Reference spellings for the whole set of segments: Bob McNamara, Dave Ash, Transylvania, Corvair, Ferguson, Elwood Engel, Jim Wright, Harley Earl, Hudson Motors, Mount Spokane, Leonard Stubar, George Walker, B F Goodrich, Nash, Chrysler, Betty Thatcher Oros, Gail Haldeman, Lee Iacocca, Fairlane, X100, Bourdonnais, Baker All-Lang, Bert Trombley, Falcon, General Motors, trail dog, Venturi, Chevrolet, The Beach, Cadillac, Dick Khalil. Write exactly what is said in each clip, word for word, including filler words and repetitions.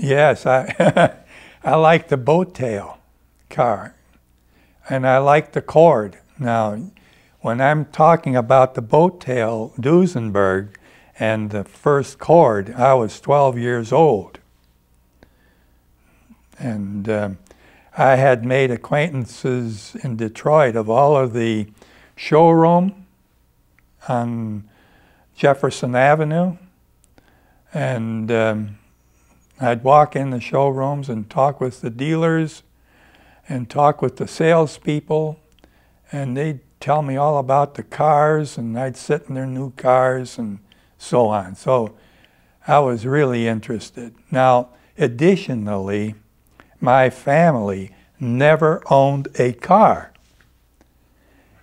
Yes, I I like the boat tail car, and I like the cord. Now, when I'm talking about the boat tail Duesenberg and the first cord, I was twelve years old, and um, I had made acquaintances in Detroit of all of the showroom on Jefferson Avenue, and um, I'd walk in the showrooms and talk with the dealers and talk with the salespeople, and they'd tell me all about the cars, and I'd sit in their new cars and so on. So I was really interested. Now, additionally, my family never owned a car.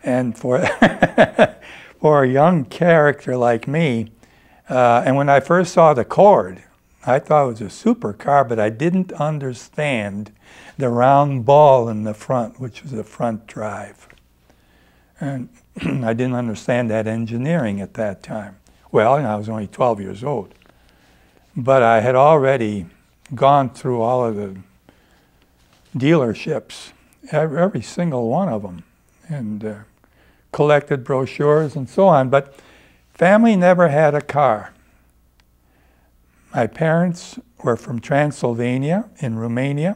And for, for a young character like me, uh, and when I first saw the Cord, I thought it was a super car, but I didn't understand the round ball in the front, which was a front drive. And I didn't understand that engineering at that time. Well, I was only twelve years old. But I had already gone through all of the dealerships, every single one of them, and uh, collected brochures and so on. But family never had a car. My parents were from Transylvania in Romania,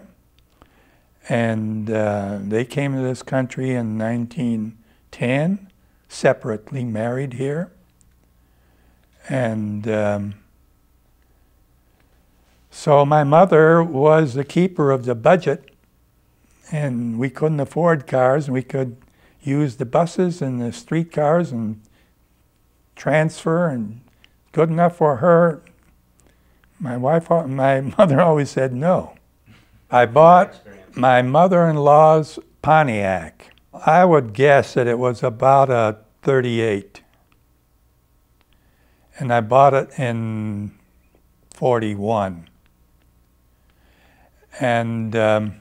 and uh, they came to this country in nineteen ten, separately married here. And um, so my mother was the keeper of the budget, and we couldn't afford cars, and we could use the buses and the streetcars and transfer, and good enough for her. My wife, my mother always said no. I bought my mother-in-law's Pontiac. I would guess that it was about a thirty-eight. And I bought it in forty-one. And um,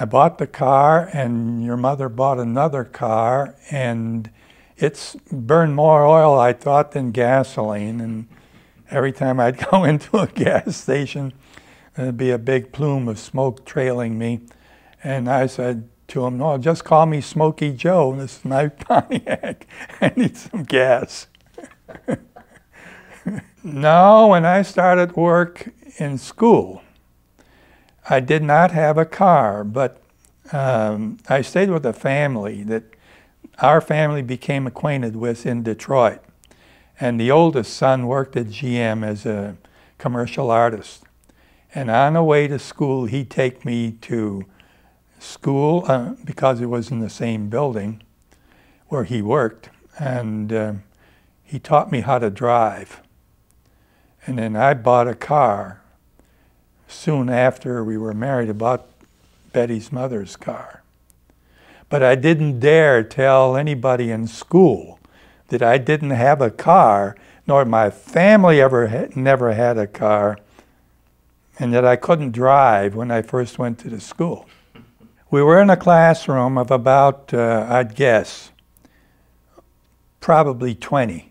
I bought the car, and your mother bought another car, and it's burned more oil, I thought, than gasoline. And every time I'd go into a gas station, there'd be a big plume of smoke trailing me. And I said to him, no, just call me Smokey Joe. This is my Pontiac. I need some gas. No, when I started work in school, I did not have a car, but um, I stayed with a family that our family became acquainted with in Detroit. And the oldest son worked at G M as a commercial artist. And on the way to school, he'd take me to school, uh, because it was in the same building where he worked. And uh, he taught me how to drive. And then I bought a car soon after we were married. I bought Betty's mother's car. But I didn't dare tell anybody in school that I didn't have a car, nor my family ever had, never had a car, and that I couldn't drive when I first went to the school. We were in a classroom of about, uh, I'd guess, probably twenty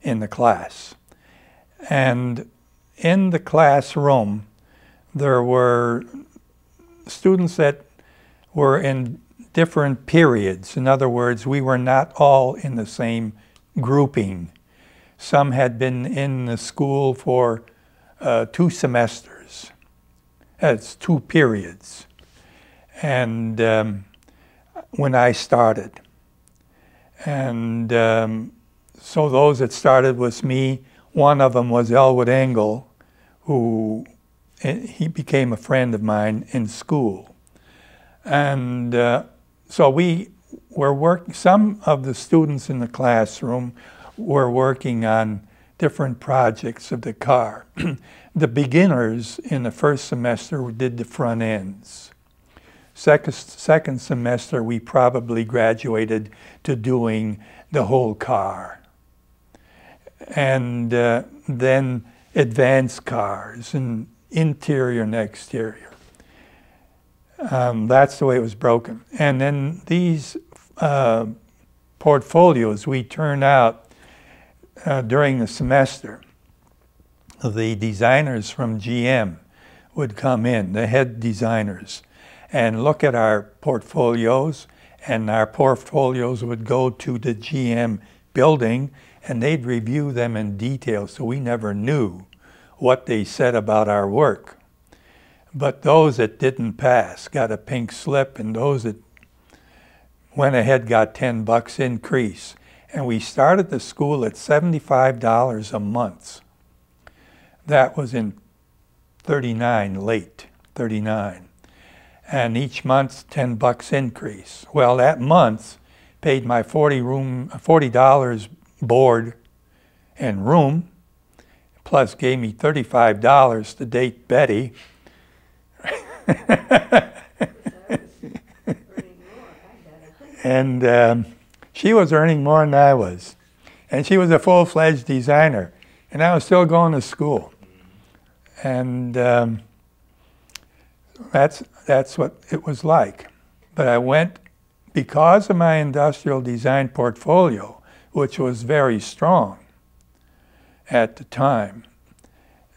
in the class. And in the classroom, there were students that were in different periods. In other words, we were not all in the same grouping. Some had been in the school for uh, two semesters. That's two periods. And um, when I started. And um, so those that started with me, one of them was Elwood Engel, who he became a friend of mine in school. And uh, so we were working, some of the students in the classroom were working on different projects of the car. The beginners in the first semester did the front ends. Second, second semester, we probably graduated to doing the whole car. And uh, then advanced cars and interior and exterior. Um, that's the way it was broken. And then these uh, portfolios we turned out uh, during the semester. the designers from G M would come in, the head designers, and look at our portfolios, and our portfolios would go to the G M building, and they'd review them in detail, so we never knew what they said about our work. But those that didn't pass got a pink slip, and those that went ahead got ten bucks increase. And we started the school at seventy-five dollars a month. That was in thirty-nine, late thirty-nine. And each month, ten bucks increase. Well, that month paid my forty dollars board and room, plus gave me thirty-five dollars to date Betty. And um, she was earning more than I was. And she was a full-fledged designer. And I was still going to school. And um, that's, that's what it was like. But I went, because of my industrial design portfolio, which was very strong at the time,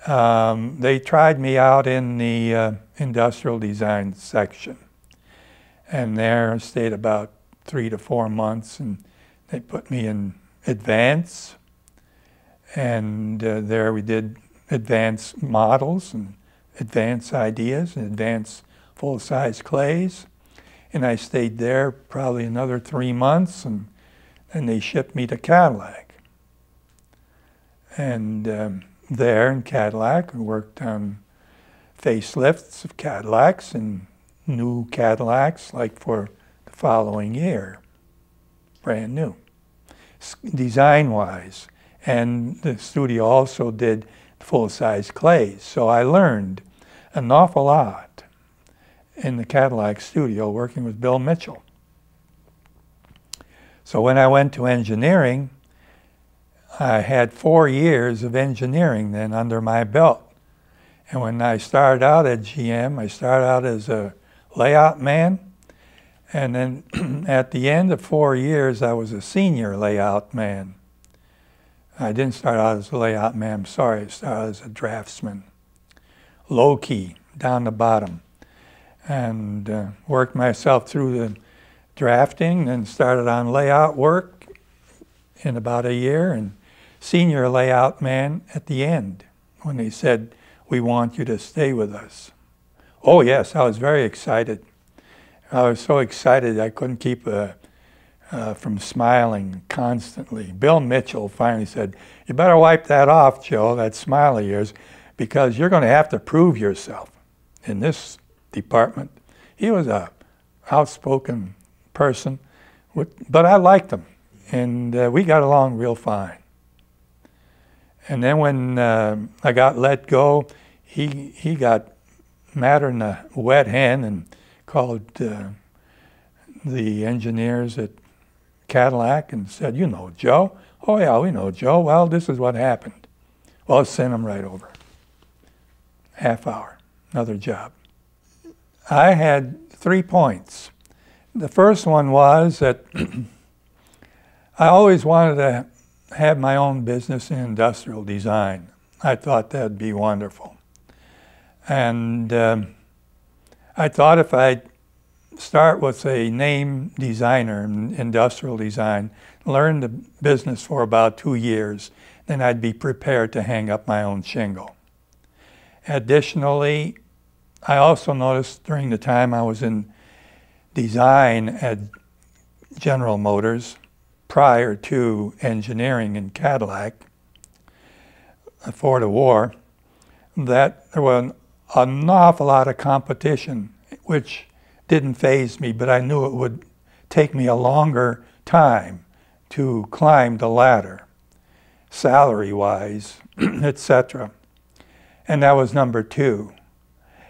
um, they tried me out in the uh, industrial design section. And there I stayed about three to four months, and they put me in advance. And uh, there we did advanced models and advanced ideas and advanced full-size clays. And I stayed there probably another three months, and then they shipped me to Cadillac. And um, there in Cadillac, I worked on facelifts of Cadillacs and new Cadillacs, like for the following year, brand new, design-wise. And the studio also did full-size clays, so I learned an awful lot in the Cadillac studio working with Bill Mitchell. So when I went to engineering, I had four years of engineering then under my belt. And when I started out at G M, I started out as a layout man, and then at the end of four years I was a senior layout man. I didn't start out as a layout man, I'm sorry, I started out as a draftsman, low key, down the bottom, and uh, worked myself through the drafting and started on layout work in about a year, and senior layout man at the end when they said, "We want you to stay with us." Oh yes, I was very excited. I was so excited I couldn't keep uh, uh, from smiling constantly. Bill Mitchell finally said, "You better wipe that off, Joe, that smile of yours, because you're going to have to prove yourself in this department." He was a outspoken person, but I liked him, and uh, we got along real fine. And then when uh, I got let go, he he got madder than a wet hen and called uh, the engineers at Cadillac and said, "You know Joe?" "Oh yeah, we know Joe." "Well, this is what happened." Well, send him right over. Half hour, another job. I had three points. The first one was that I always wanted to have my own business in industrial design. I thought that'd be wonderful. And um, I thought if I start with a name designer in industrial design, learn the business for about two years, then I'd be prepared to hang up my own shingle. Additionally, I also noticed during the time I was in design at General Motors, prior to engineering in Cadillac, before the war, that there was an, an awful lot of competition, which didn't faze me, but I knew it would take me a longer time to climb the ladder, salary-wise, et cetera. And that was number two.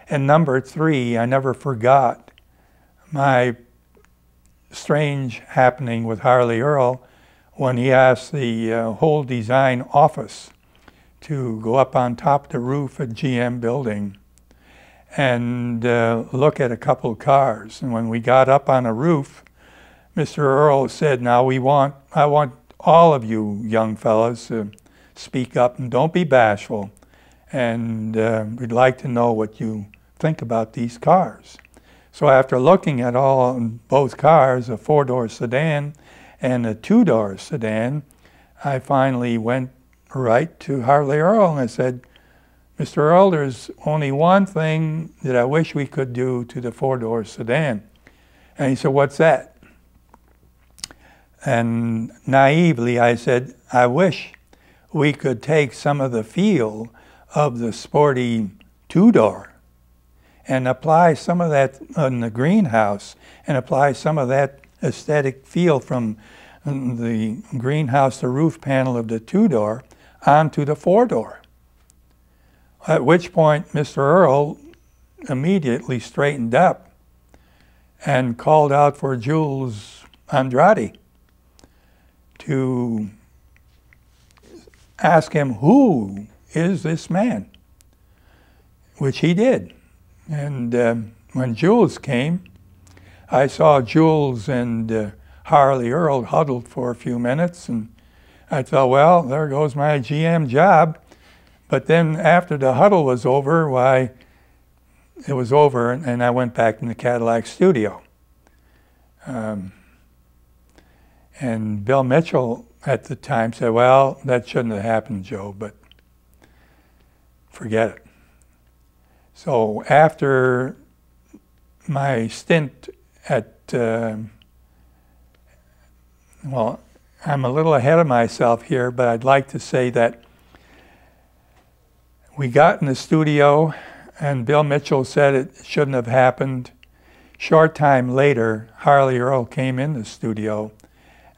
And number three, I never forgot my strange happening with Harley Earl when he asked the uh, whole design office to go up on top of the roof at G M building and uh, look at a couple cars. And when we got up on the roof, Mister Earl said, "Now we want, I want all of you young fellas to speak up and don't be bashful. and uh, we'd like to know what you think about these cars. So after looking at all both cars, a four-door sedan and a two-door sedan, I finally went right to Harley Earl and I said, "Mister Earl, there's only one thing that I wish we could do to the four-door sedan." And he said, "What's that?" And naively I said, "I wish we could take some of the feel of the sporty two-door and apply some of that in the greenhouse and apply some of that aesthetic feel from the greenhouse, the roof panel of the two-door, onto the four-door." At which point Mister Earl immediately straightened up and called out for Jules Andrade to ask him, "Who is this man?" Which he did. And um, when Jules came, I saw Jules and uh, Harley Earl huddled for a few minutes, and I thought, well, there goes my G M job. But then after the huddle was over, why, it was over, and I went back in the Cadillac studio. Um, and Bill Mitchell at the time said, "Well, that shouldn't have happened, Joe, but forget it." So after my stint at, uh, well, I'm a little ahead of myself here, but I'd like to say that we got in the studio, and Bill Mitchell said it shouldn't have happened. Short time later, Harley Earl came in the studio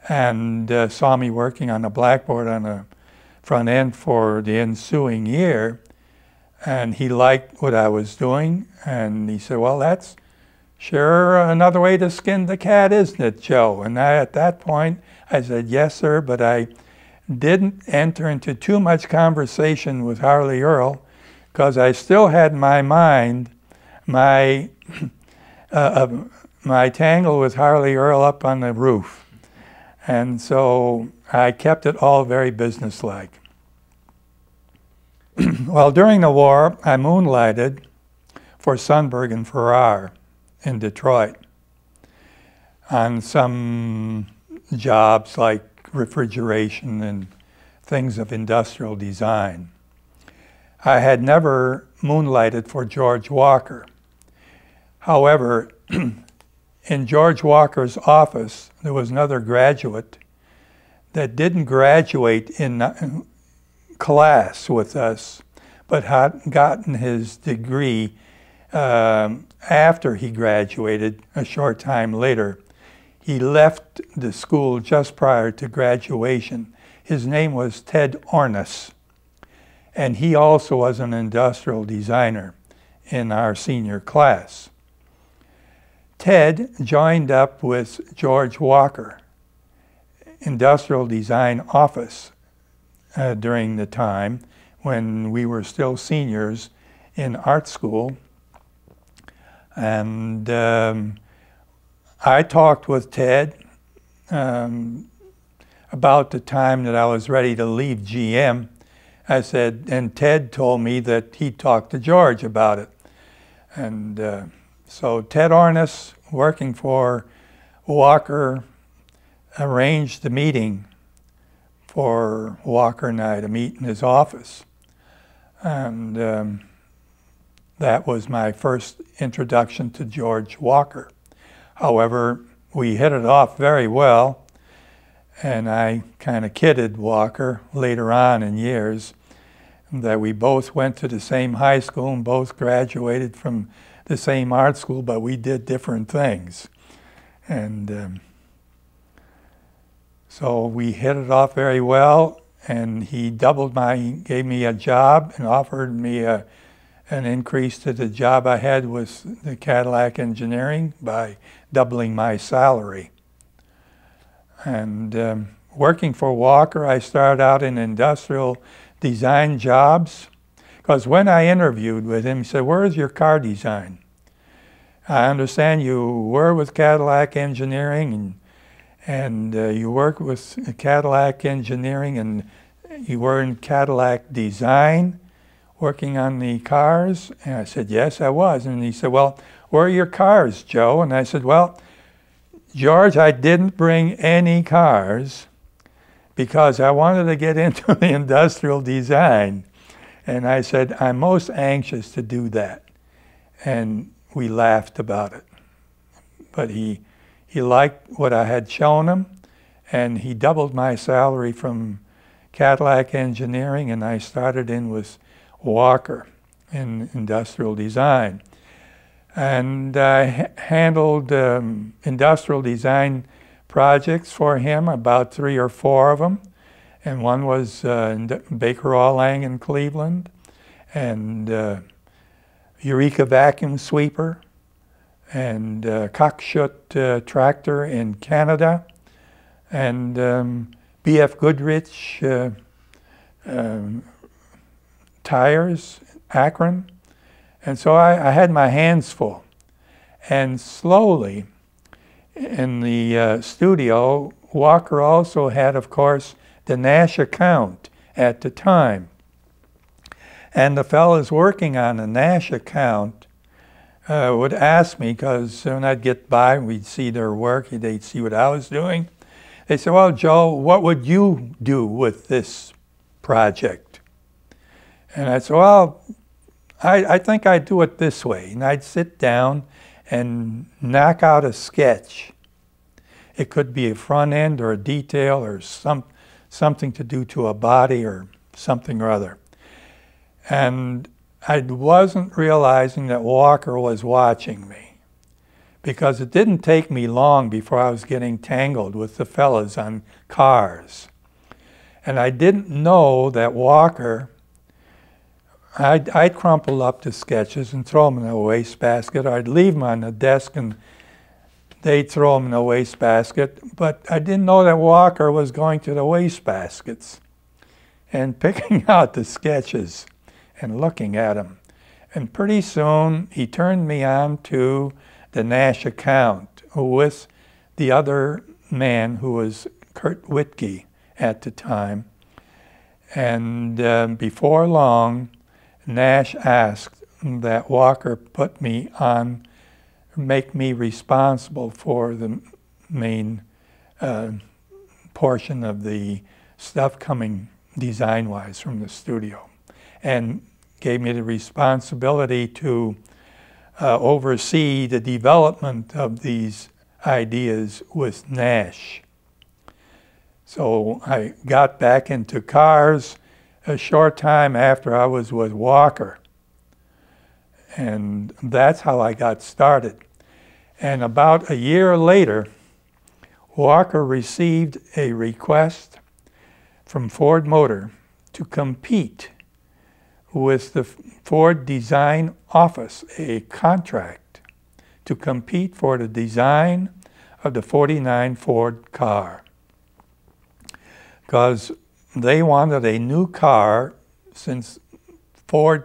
and uh, saw me working on a blackboard on a front end for the ensuing year. And he liked what I was doing. And he said, "Well, that's sure another way to skin the cat, isn't it, Joe?" And I, at that point, I said, "Yes, sir," but I didn't enter into too much conversation with Harley Earl, because I still had in my mind my, uh, my tangle with Harley Earl up on the roof. And so I kept it all very businesslike. Well, during the war, I moonlighted for Sundberg and Farrar in Detroit on some jobs like refrigeration and things of industrial design. I had never moonlighted for George Walker. However, in George Walker's office, there was another graduate that didn't graduate in class with us, but had gotten his degree um, after he graduated a short time later. He left the school just prior to graduation. His name was Ted Ornes. And he also was an industrial designer in our senior class. Ted joined up with George Walker, industrial design office, uh, during the time when we were still seniors in art school. And um, I talked with Ted um, about the time that I was ready to leave G M. I said, and Ted told me that he talked to George about it. And uh, so Ted Ornes, working for Walker, arranged the meeting for Walker and I to meet in his office. And um, that was my first introduction to George Walker. However, we hit it off very well. And I kind of kidded Walker later on in years that we both went to the same high school and both graduated from the same art school, but we did different things. And um, so we hit it off very well, and he doubled my, he gave me a job and offered me a, an increase to the job I had with the Cadillac Engineering by doubling my salary. And um, working for Walker, I started out in industrial design jobs, because when I interviewed with him, he said, "Where is your car design? I understand you were with Cadillac Engineering, and, and uh, you worked with Cadillac Engineering, and you were in Cadillac Design. working on the cars? And I said, yes, I was. And he said, well, where are your cars, Joe? And I said, well, George, I didn't bring any cars because I wanted to get into the industrial design. And I said, I'm most anxious to do that. And we laughed about it. But he, he liked what I had shown him, and he doubled my salary from Cadillac Engineering, and I started in with Walker in industrial design. And I handled um, industrial design projects for him, about three or four of them. And one was uh, in Baker All-Lang in Cleveland, and uh, Eureka Vacuum Sweeper, and uh, Cockshut uh, Tractor in Canada, and um, B F Goodrich uh, um, Tires, Akron. And so I, I had my hands full. And slowly, in the uh, studio, Walker also had, of course, the Nash account at the time. And the fellas working on the Nash account uh, would ask me, because when I'd get by, we'd see their work, they'd see what I was doing. They said, well, Joe, what would you do with this project? And I said, well, I, I think I'd do it this way. And I'd sit down and knock out a sketch. It could be a front end or a detail or some, something to do to a body or something or other. And I wasn't realizing that Walker was watching me, because it didn't take me long before I was getting tangled with the fellas on cars. And I didn't know that Walker, I'd, I'd crumple up the sketches and throw them in a wastebasket, or I'd leave them on the desk and they'd throw them in a wastebasket, but I didn't know that Walker was going to the wastebaskets and picking out the sketches and looking at them. And pretty soon he turned me on to the Nash account with the other man who was Kurt Whitkey at the time. And uh, before long, Nash asked that Walker put me on, make me responsible for the main uh, portion of the stuff coming design-wise from the studio, and gave me the responsibility to Uh, oversee the development of these ideas with Nash. So I got back into cars a short time after I was with Walker. And that's how I got started. And about a year later, Walker received a request from Ford Motor to compete with the Ford Design Office, a contract to compete for the design of the forty-nine Ford car. Because they wanted a new car, since Ford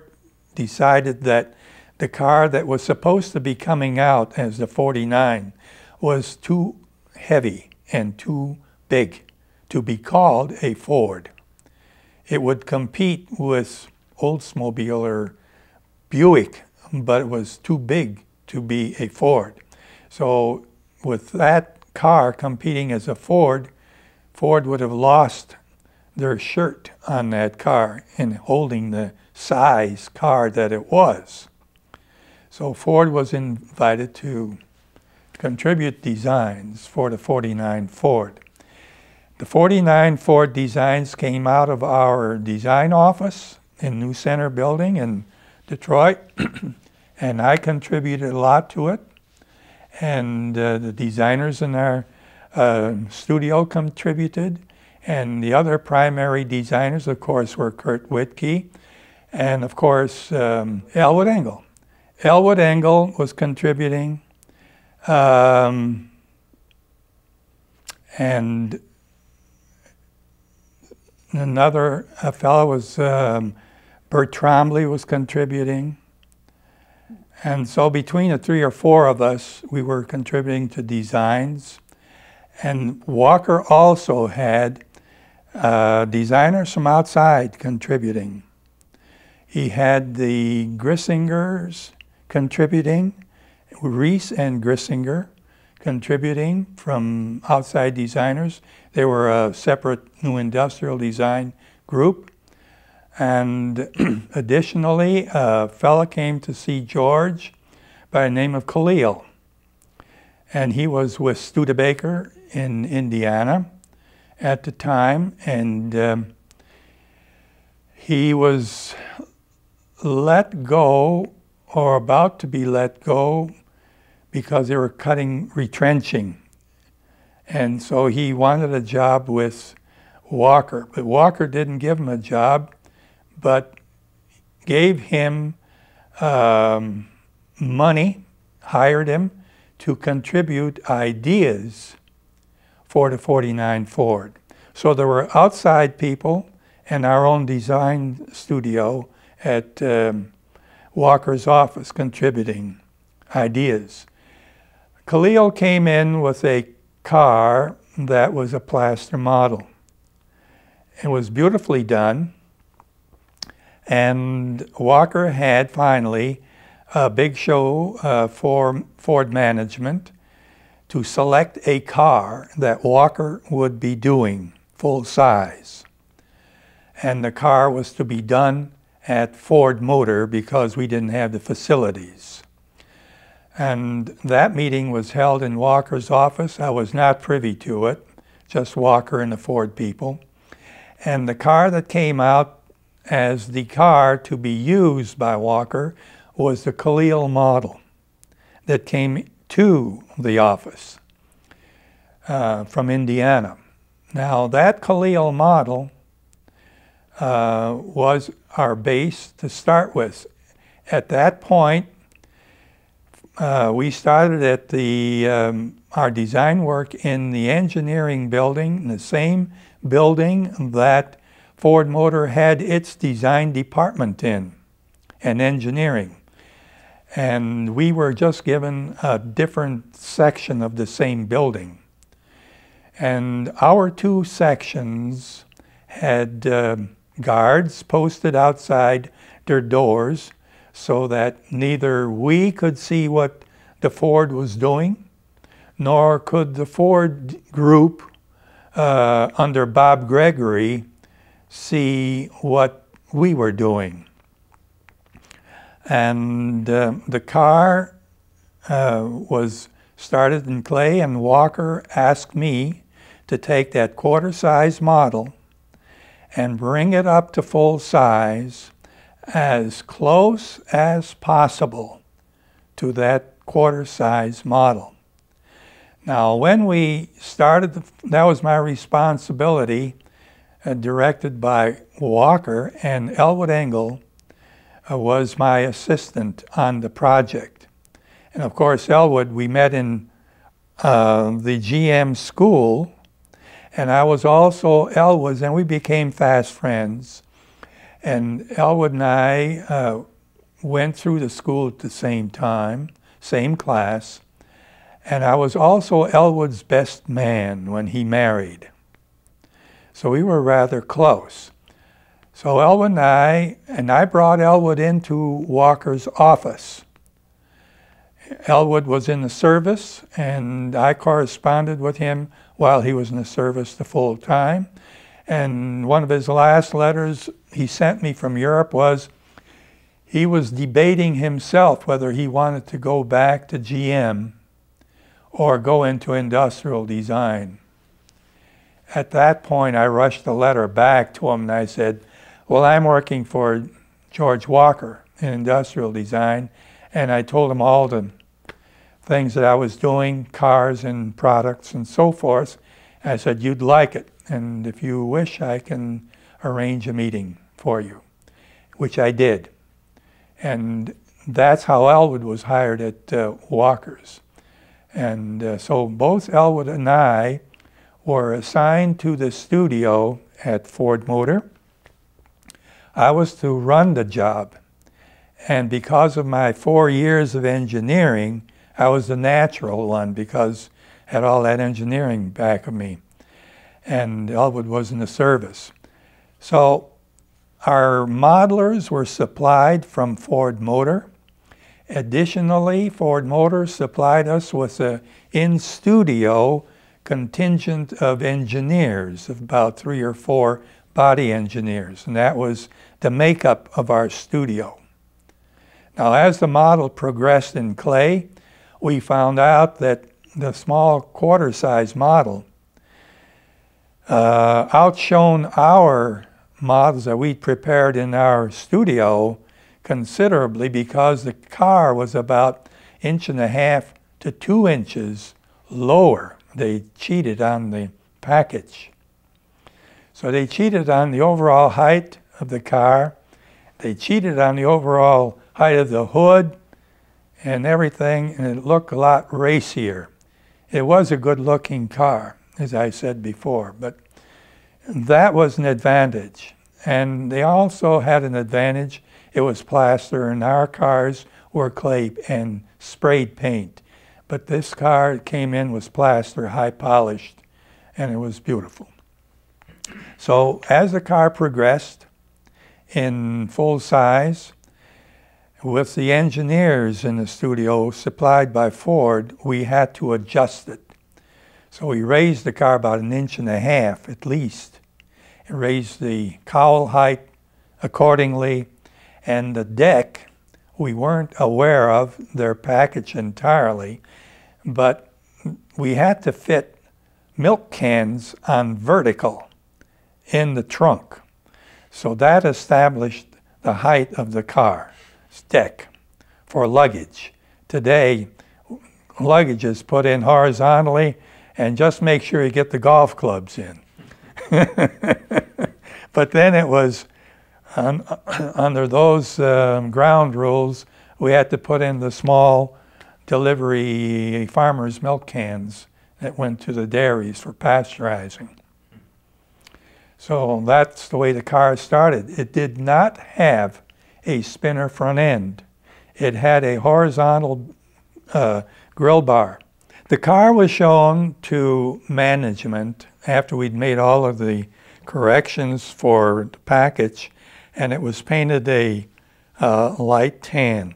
decided that the car that was supposed to be coming out as the forty-nine was too heavy and too big to be called a Ford. It would compete with Oldsmobile or Buick, but it was too big to be a Ford. So with that car competing as a Ford, Ford would have lost their shirt on that car in holding the size car that it was. So Ford was invited to contribute designs for the forty-nine Ford. The forty-nine Ford designs came out of our design office in New Center Building in Detroit, and I contributed a lot to it, and uh, the designers in our uh, studio contributed, and the other primary designers, of course, were Kurt Whitkey, and of course, um, Elwood Engel. Elwood Engel was contributing, um, and another a fellow was um, Bert Trombley was contributing. And so between the three or four of us, we were contributing to designs. And Walker also had uh, designers from outside contributing. He had the Grissingers contributing, Reese and Grissinger contributing from outside designers. They were a separate new industrial design group. And additionally, a fellow came to see George by the name of Khalil. And he was with Studebaker in Indiana at the time. And um, he was let go or about to be let go because they were cutting, retrenching. And so he wanted a job with Walker. But Walker didn't give him a job, but gave him um, money, hired him to contribute ideas for the forty-nine Ford. So there were outside people and our own design studio at um, Walker's office contributing ideas. Khalil came in with a car that was a plaster model. It was beautifully done, and Walker had finally a big show uh, for Ford management to select a car that Walker would be doing full size. And the car was to be done at Ford Motor because we didn't have the facilities. And that meeting was held in Walker's office. I was not privy to it, just Walker and the Ford people. And the car that came out as the car to be used by Walker was the Khalil model that came to the office uh, from Indiana. Now that Khalil model uh, was our base to start with. At that point, uh, we started at the, um, our design work in the engineering building, the same building that Ford Motor had its design department in, and engineering. And we were just given a different section of the same building. And our two sections had uh, guards posted outside their doors so that neither we could see what the Ford was doing, nor could the Ford group uh, under Bob Gregory see what we were doing. And uh, the car uh, was started in clay, and Walker asked me to take that quarter-size model and bring it up to full size as close as possible to that quarter-size model. Now, when we started, the, that was my responsibility, uh, directed by Walker, and Elwood Engel was my assistant on the project. And of course, Elwood, we met in uh, the G M school, and I was also Elwood's, and we became fast friends. And Elwood and I uh, went through the school at the same time, same class, and I was also Elwood's best man when he married. So we were rather close. So Elwood and I, and I brought Elwood into Walker's office. Elwood was in the service, and I corresponded with him while he was in the service the full time. And one of his last letters he sent me from Europe was, he was debating himself whether he wanted to go back to G M or go into industrial design. At that point, I rushed the letter back to him, and I said, well, I'm working for George Walker in industrial design, and I told him all the things that I was doing, cars and products and so forth. I said, you'd like it, and if you wish, I can arrange a meeting for you, which I did. And that's how Elwood was hired at uh, Walker's. And uh, so both Elwood and I were assigned to the studio at Ford Motor. I was to run the job, and because of my four years of engineering, I was the natural one because I had all that engineering back of me, and Elwood was in the service. So Our modelers were supplied from Ford Motor. Additionally, Ford Motor supplied us with an in-studio contingent of engineers, of about three or four body engineers, and that was the makeup of our studio. Now, as the model progressed in clay, we found out that the small quarter-size model uh, outshone our models that we prepared in our studio considerably, because the car was about inch and a half to two inches lower. They cheated on the package. So they cheated on the overall height of the car, they cheated on the overall height of the hood and everything, and it looked a lot racier. It was a good-looking car, as I said before, but that was an advantage. And they also had an advantage. It was plaster, and our cars were clay and sprayed paint. But this car came in with plaster, high polished, and it was beautiful. So as the car progressed in full size, with the engineers in the studio supplied by Ford, we had to adjust it. So we raised the car about an inch and a half at least, and raised the cowl height accordingly, and the deck we weren't aware of their package entirely, but we had to fit milk cans on vertical in the trunk. So that established the height of the car's deck for luggage. Today, luggage is put in horizontally, and just make sure you get the golf clubs in. But then it was, um, under those um, ground rules, we had to put in the small delivery farmers' milk cans that went to the dairies for pasteurizing. So that's the way the car started. It did not have a spinner front end. It had a horizontal uh, grill bar. The car was shown to management after we'd made all of the corrections for the package, and it was painted a uh, light tan.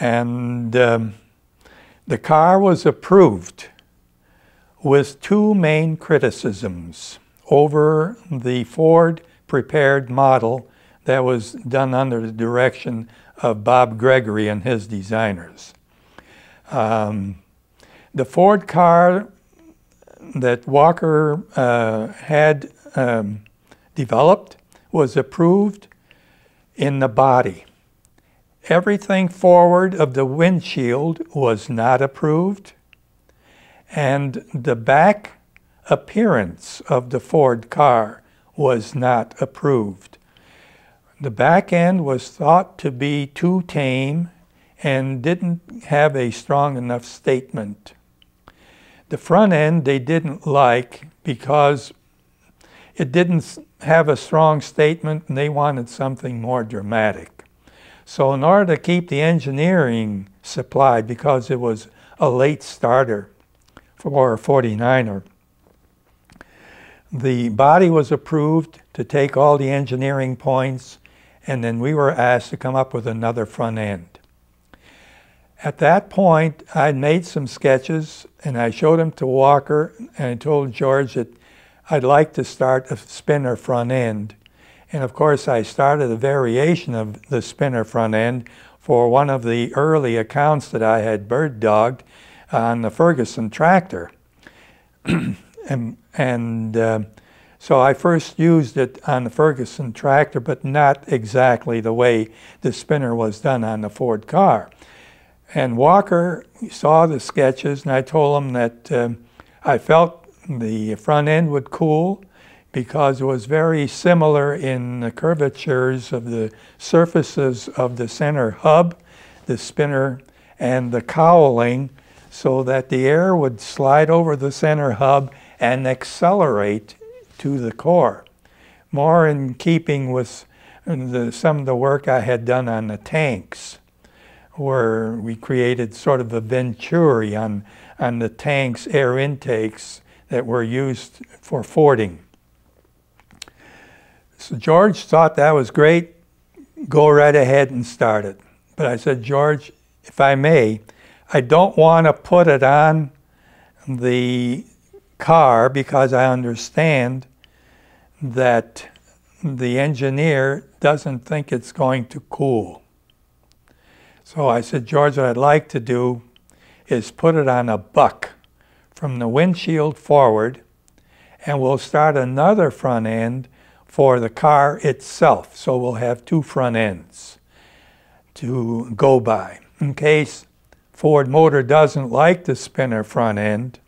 And um, the car was approved with two main criticisms over the Ford prepared model that was done under the direction of Bob Gregory and his designers. Um, the Ford car that Walker uh, had um, developed was approved in the body. Everything forward of the windshield was not approved, and the back appearance of the Ford car was not approved. The back end was thought to be too tame and didn't have a strong enough statement. The front end they didn't like because it didn't have a strong statement, and they wanted something more dramatic. So in order to keep the engineering supplied, because it was a late starter for a forty-niner, the body was approved to take all the engineering points, and then we were asked to come up with another front end. At that point, I'd made some sketches, and I showed them to Walker, and I told George that I'd like to start a spinner front end. And of course, I started a variation of the spinner front end for one of the early accounts that I had bird dogged on the Ferguson tractor. and and uh, so I first used it on the Ferguson tractor, but not exactly the way the spinner was done on the Ford car. And Walker saw the sketches, and I told him that um, I felt the front end would cool because it was very similar in the curvatures of the surfaces of the center hub, the spinner, and the cowling, so that the air would slide over the center hub and accelerate to the core, more in keeping with the, some of the work I had done on the tanks, where we created sort of a venturi on, on the tanks' air intakes that were used for fording. So George thought that was great. Go right ahead and start it. But I said, George, if I may, I don't want to put it on the car because I understand that the engineer doesn't think it's going to cool. So I said, George, what I'd like to do is put it on a buck from the windshield forward, and we'll start another front end for the car itself. So we'll have two front ends to go by. In case Ford Motor doesn't like the spinner front end,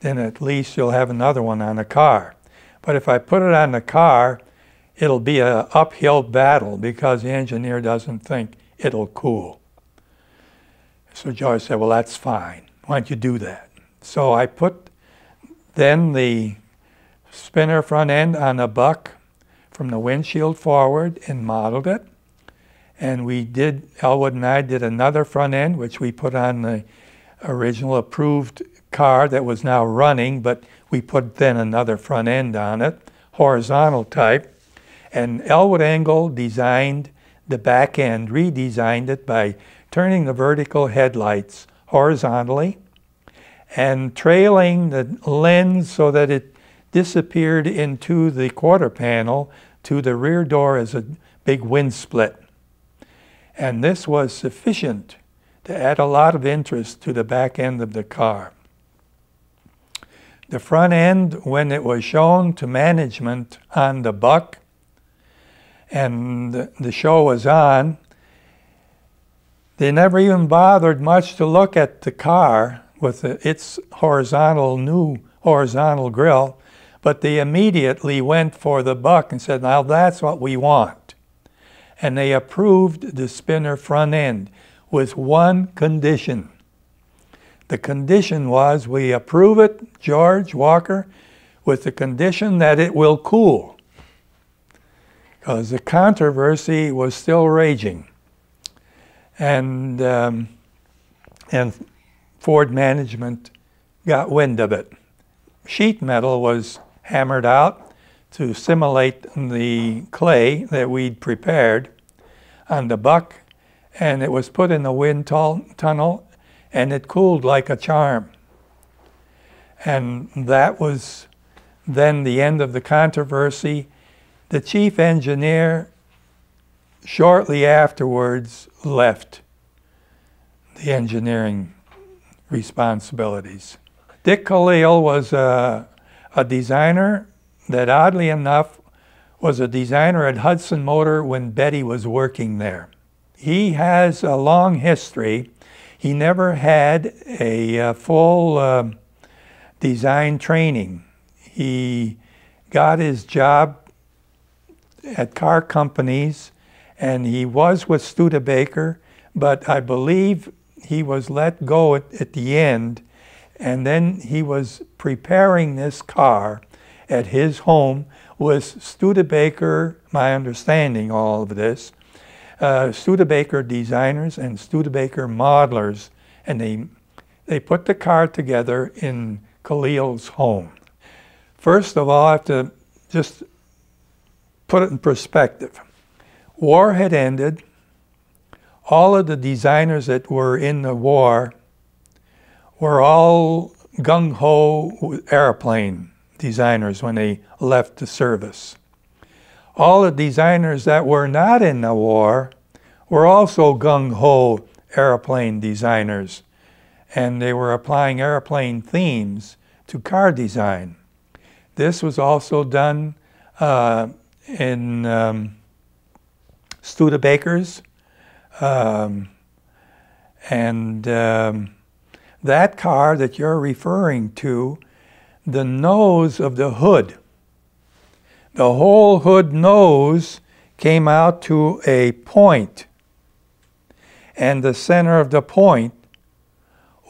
then at least you'll have another one on the car. But if I put it on the car, it'll be an uphill battle because the engineer doesn't think it'll cool. So George said, well, that's fine. Why don't you do that? So I put then the spinner front end on a buck from the windshield forward and modeled it. And we did, Elwood and I did another front end, which we put on the original approved car that was now running, but we put then another front end on it, horizontal type. And Elwood Engel designed the back end, redesigned it by turning the vertical headlights horizontally and trailing the lens so that it disappeared into the quarter panel to the rear door as a big wind split. And this was sufficient to add a lot of interest to the back end of the car. The front end, when it was shown to management on the buck and the show was on, they never even bothered much to look at the car with its horizontal, new horizontal grille, but they immediately went for the buck and said, now that's what we want. And they approved the spinner front end with one condition. The condition was, we approve it, George Walker, with the condition that it will cool. Because the controversy was still raging. And, um, and Ford management got wind of it. Sheet metal was hammered out to simulate the clay that we'd prepared on the buck, and it was put in the wind tunnel, and it cooled like a charm. And that was then the end of the controversy. The chief engineer shortly afterwards left the engineering responsibilities. Dick Khalil was a, a designer that, oddly enough, was a designer at Hudson Motor when Betty was working there. He has a long history. He never had a, a full uh, design training. He got his job at car companies, and he was with Studebaker, but I believe he was let go at, at the end, and then he was preparing this car at his home with Studebaker, my understanding all of this, uh, Studebaker designers and Studebaker modelers, and they, they put the car together in Khalil's home. First of all, I have to just put it in perspective. War had ended. All of the designers that were in the war were all gung-ho airplane designers when they left the service. All the designers that were not in the war were also gung-ho airplane designers, and they were applying airplane themes to car design. This was also done uh, in um, Studebaker's. Um, and um, that car that you're referring to, the nose of the hood, the whole hood nose came out to a point, and the center of the point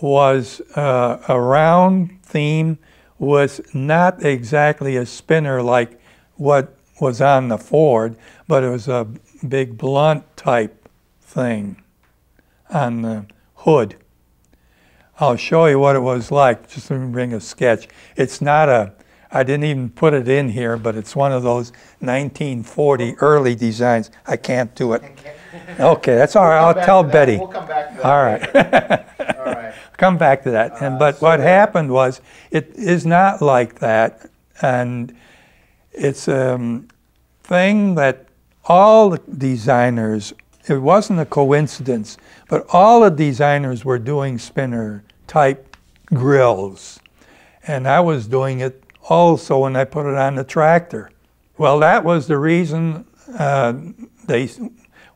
was uh, a round theme, was not exactly a spinner like what was on the Ford, but it was a big blunt type thing on the hood. I'll show you what it was like, just to bring a sketch. It's not a, I didn't even put it in here, but it's one of those nineteen forty early designs. I can't do it. Okay, that's all right. We'll I'll tell Betty. We'll come back to that. All right. All right. Come back to that. And, but uh, so what happened was, it is not like that. And it's a um, thing that all the designers, it wasn't a coincidence, but all the designers were doing spinner type grills. And I was doing it also when I put it on the tractor. Well, that was the reason uh, they,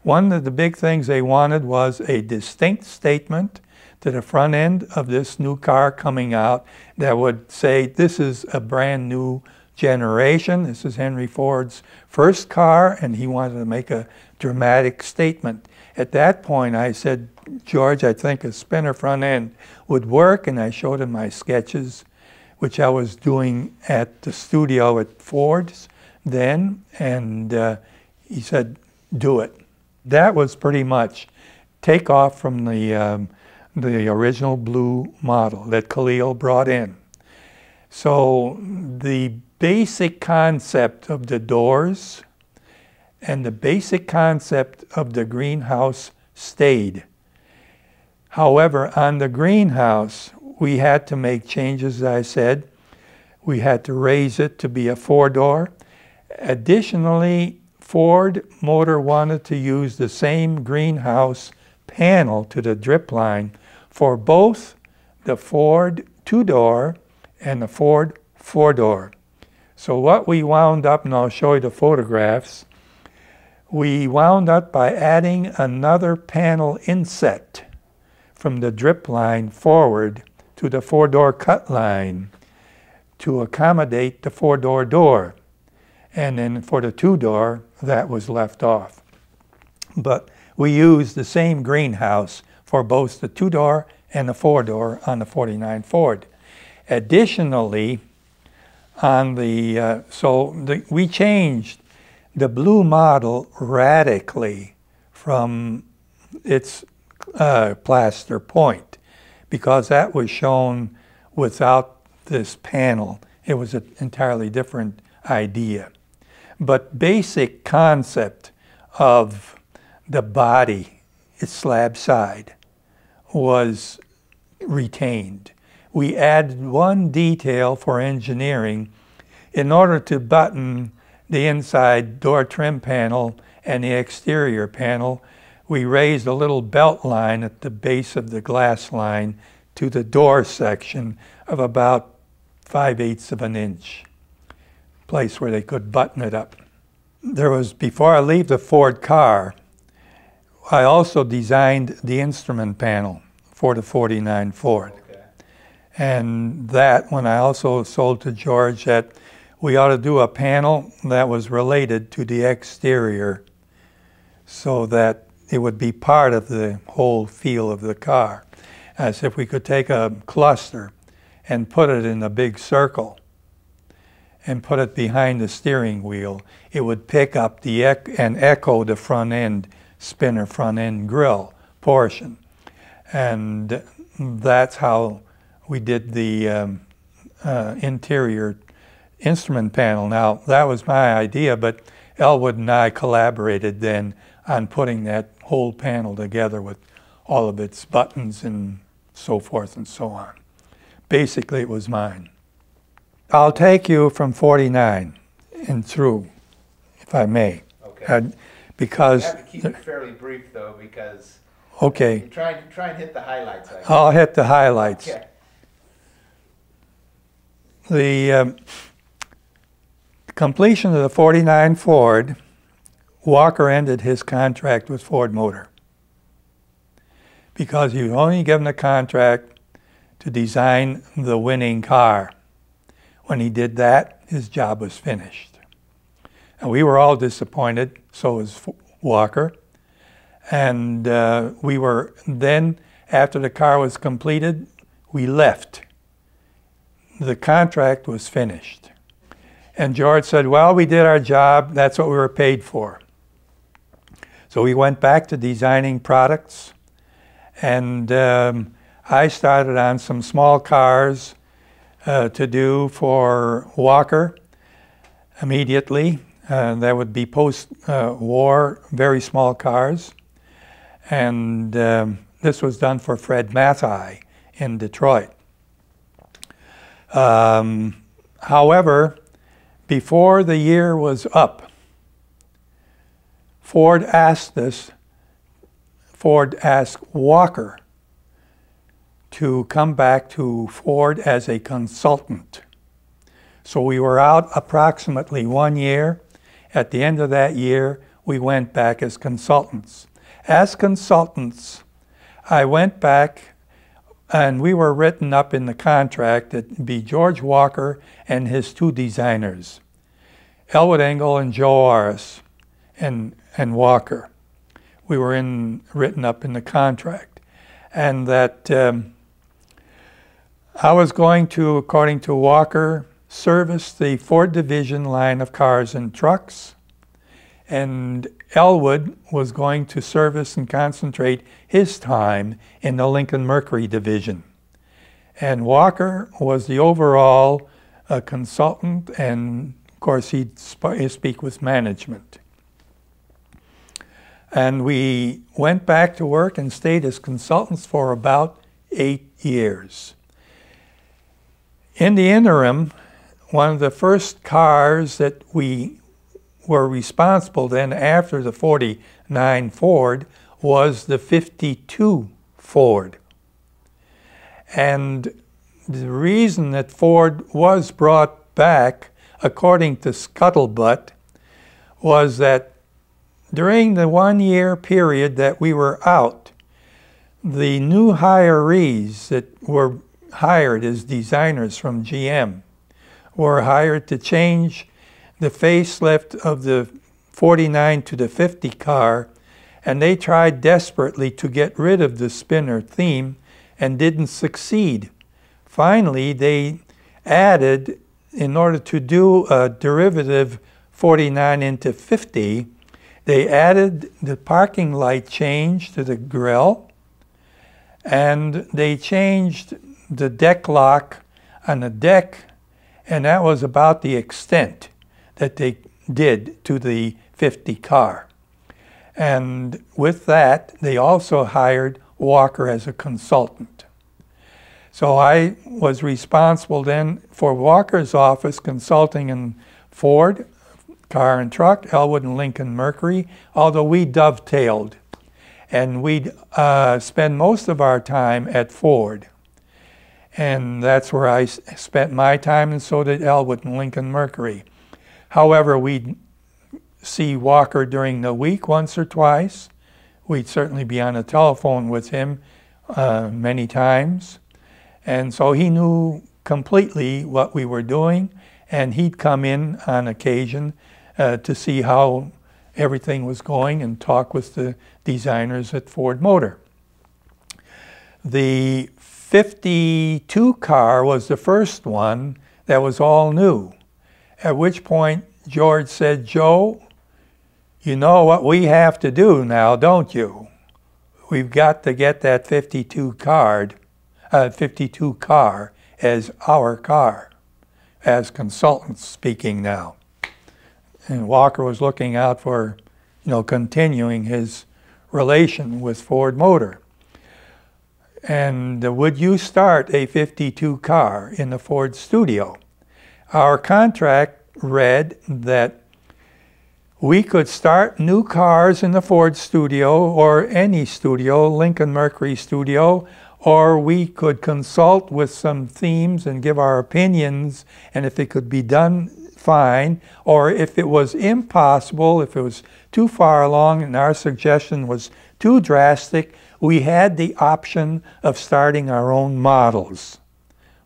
one of the big things they wanted was a distinct statement to the front end of this new car coming out that would say, this is a brand new generation. This is Henry Ford's first car, and he wanted to make a dramatic statement. At that point, I said, George, I think a spinner front end would work, and I showed him my sketches, which I was doing at the studio at Ford's then, and uh, he said, do it. That was pretty much take off from the um, the original blue model that Khalil brought in. So the basic concept of the doors and the basic concept of the greenhouse stayed. However, on the greenhouse, we had to make changes, as I said. We had to raise it to be a four-door. Additionally, Ford Motor wanted to use the same greenhouse panel to the drip line for both the Ford two-door and the Ford four-door. So what we wound up, and I'll show you the photographs, we wound up by adding another panel inset from the drip line forward to the four-door cut line to accommodate the four-door door. And then for the two-door, that was left off. But we used the same greenhouse for both the two-door and the four-door on the forty-nine Ford. Additionally, on the, uh, so the, we changed the blue model radically from its uh, plaster point, because that was shown without this panel. It was an entirely different idea. But basic concept of the body, its slab side, was retained. We added one detail for engineering in order to button the inside door trim panel and the exterior panel. We raised a little belt line at the base of the glass line to the door section of about five-eighths of an inch, place where they could button it up. There was, before I leave the Ford car, I also designed the instrument panel for the forty-nine Ford. Okay. And that one I also sold to George, that we ought to do a panel that was related to the exterior so that it would be part of the whole feel of the car. As if we could take a cluster and put it in a big circle and put it behind the steering wheel, it would pick up the ec and echo the front end spinner front end grill portion. And that's how we did the um, uh, interior instrument panel. Now, that was my idea, but Elwood and I collaborated then on putting that whole panel together with all of its buttons and so forth and so on. Basically, it was mine. I'll take you from forty-nine and through, if I may. Okay. I'd, Because you have to keep it fairly brief, though, because okay, you try, try and hit the highlights. I guess. I'll hit the highlights. Okay. The um, completion of the forty-nine Ford, Walker ended his contract with Ford Motor because he was only given a contract to design the winning car. When he did that, his job was finished. And we were all disappointed, so was Walker. And uh, we were then, after the car was completed, we left. The contract was finished. And George said, well, we did our job. That's what we were paid for. So we went back to designing products. And um, I started on some small cars. uh, to do for Walker immediately. Uh, that would be post-war, uh, very small cars. And um, this was done for Fred Mathai in Detroit. Um, however, before the year was up, Ford asked us, Ford asked Walker to come back to Ford as a consultant. So we were out approximately one year. At the end of that year, we went back as consultants. As consultants, I went back and we were written up in the contract that it'd be George Walker and his two designers, Elwood Engel and Joe Oros and, and Walker. We were in, written up in the contract. And that um, I was going to, according to Walker, service the Ford Division line of cars and trucks, and Elwood was going to service and concentrate his time in the Lincoln Mercury Division. And Walker was the overall uh, consultant, and of course he'd sp speak with management. And we went back to work and stayed as consultants for about eight years. In the interim, one of the first cars that we were responsible then after the forty-nine Ford was the fifty-two Ford. And the reason that Ford was brought back, according to Scuttlebutt, was that during the one-year period that we were out, the new hirees that were hired as designers from G M were hired to change the facelift of the forty-nine to the fifty car, and they tried desperately to get rid of the spinner theme and didn't succeed. Finally, they added, in order to do a derivative forty-nine into fifty, they added the parking light change to the grille, and they changed the deck lock on the deck, and that was about the extent that they did to the fifty car. And with that, they also hired Walker as a consultant. So I was responsible then for Walker's office consulting in Ford, car and truck, Elwood and Lincoln Mercury, although we dovetailed. And we'd uh, spend most of our time at Ford. And that's where I spent my time, and so did Elwood and Lincoln Mercury. However, we'd see Walker during the week once or twice. We'd certainly be on the telephone with him uh, many times. And so he knew completely what we were doing, and he'd come in on occasion uh, to see how everything was going and talk with the designers at Ford Motor. The fifty-two car was the first one that was all new, at which point George said, "Joe, you know what we have to do now, don't you? We've got to get that fifty-two card, uh, fifty-two car as our car," as consultants speaking now. And Walker was looking out for, you know, continuing his relation with Ford Motor. And uh, would you start a fifty-two car in the Ford studio? Our contract read that we could start new cars in the Ford studio or any studio, Lincoln Mercury studio, or we could consult with some themes and give our opinions, and if it could be done, fine, or if it was impossible, if it was too far along and our suggestion was too drastic, we had the option of starting our own models,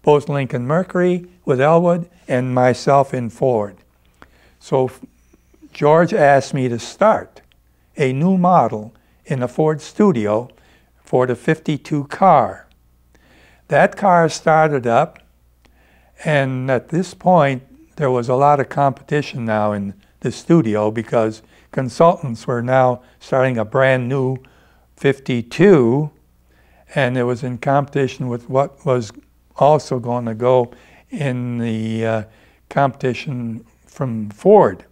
both Lincoln Mercury with Elwood and myself in Ford. So George asked me to start a new model in the Ford studio for the fifty-two car. That car started up, and at this point there was a lot of competition now in the studio because consultants were now starting a brand new fifty-two, and it was in competition with what was also going to go in the uh, competition from Ford.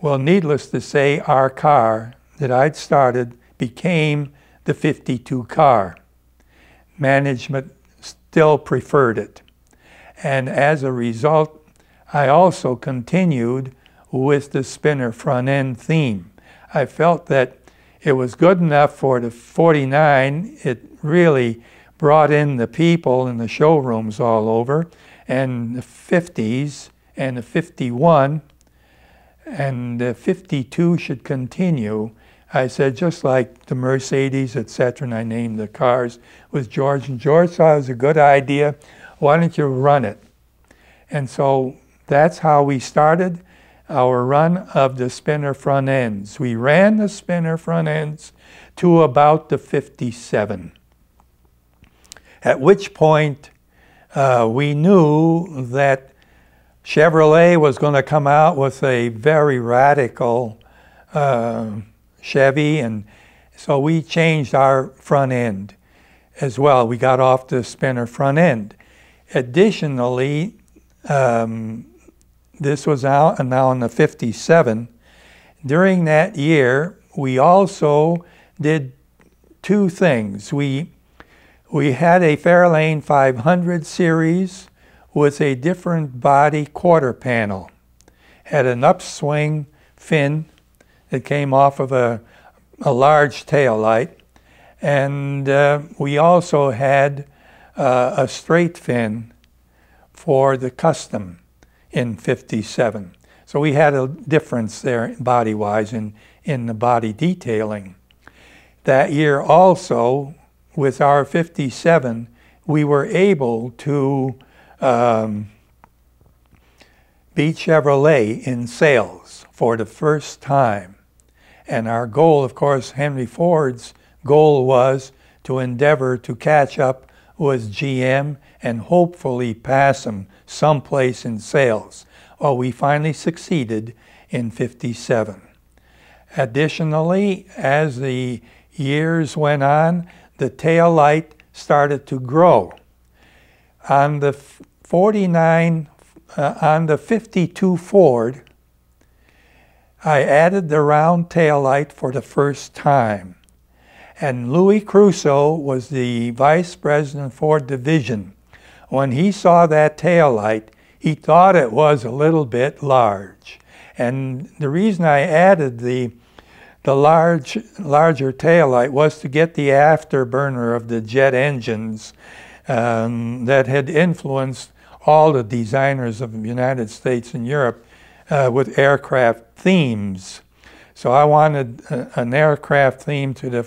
Well, needless to say, our car that I'd started became the fifty-two car. Management still preferred it. And as a result, I also continued with the spinner front end theme. I felt that it was good enough for the forty-nine. It really brought in the people in the showrooms all over, and the fifties and the fifty-one and the fifty-two should continue. I said, just like the Mercedes, et cetera, and I named the cars with George. And George thought it was a good idea. Why don't you run it? And so that's how we started our run of the spinner front ends. We ran the spinner front ends to about the fifty-seven, at which point uh, we knew that Chevrolet was going to come out with a very radical uh, Chevy, and so we changed our front end as well. We got off the spinner front end. Additionally, um, this was out and now in the fifty-seven. During that year, we also did two things. We, we had a Fairlane five hundred series with a different body quarter panel. Had an upswing fin that came off of a, a large taillight. And uh, we also had uh, a straight fin for the custom in fifty-seven. So we had a difference there body-wise in, in the body detailing. That year also, with our fifty-seven, we were able to um, beat Chevrolet in sales for the first time. And our goal, of course, Henry Ford's goal was to endeavor to catch up with G M and hopefully pass them someplace in sales. Well, we finally succeeded in fifty-seven. Additionally, as the years went on, the taillight started to grow. On the forty-nine, uh, on the fifty-two Ford, I added the round taillight for the first time. And Louis Crusoe was the vice president for division. When he saw that taillight, he thought it was a little bit large. And the reason I added the, the large, larger taillight was to get the afterburner of the jet engines um, that had influenced all the designers of the United States and Europe uh, with aircraft themes. So I wanted a, an aircraft theme to the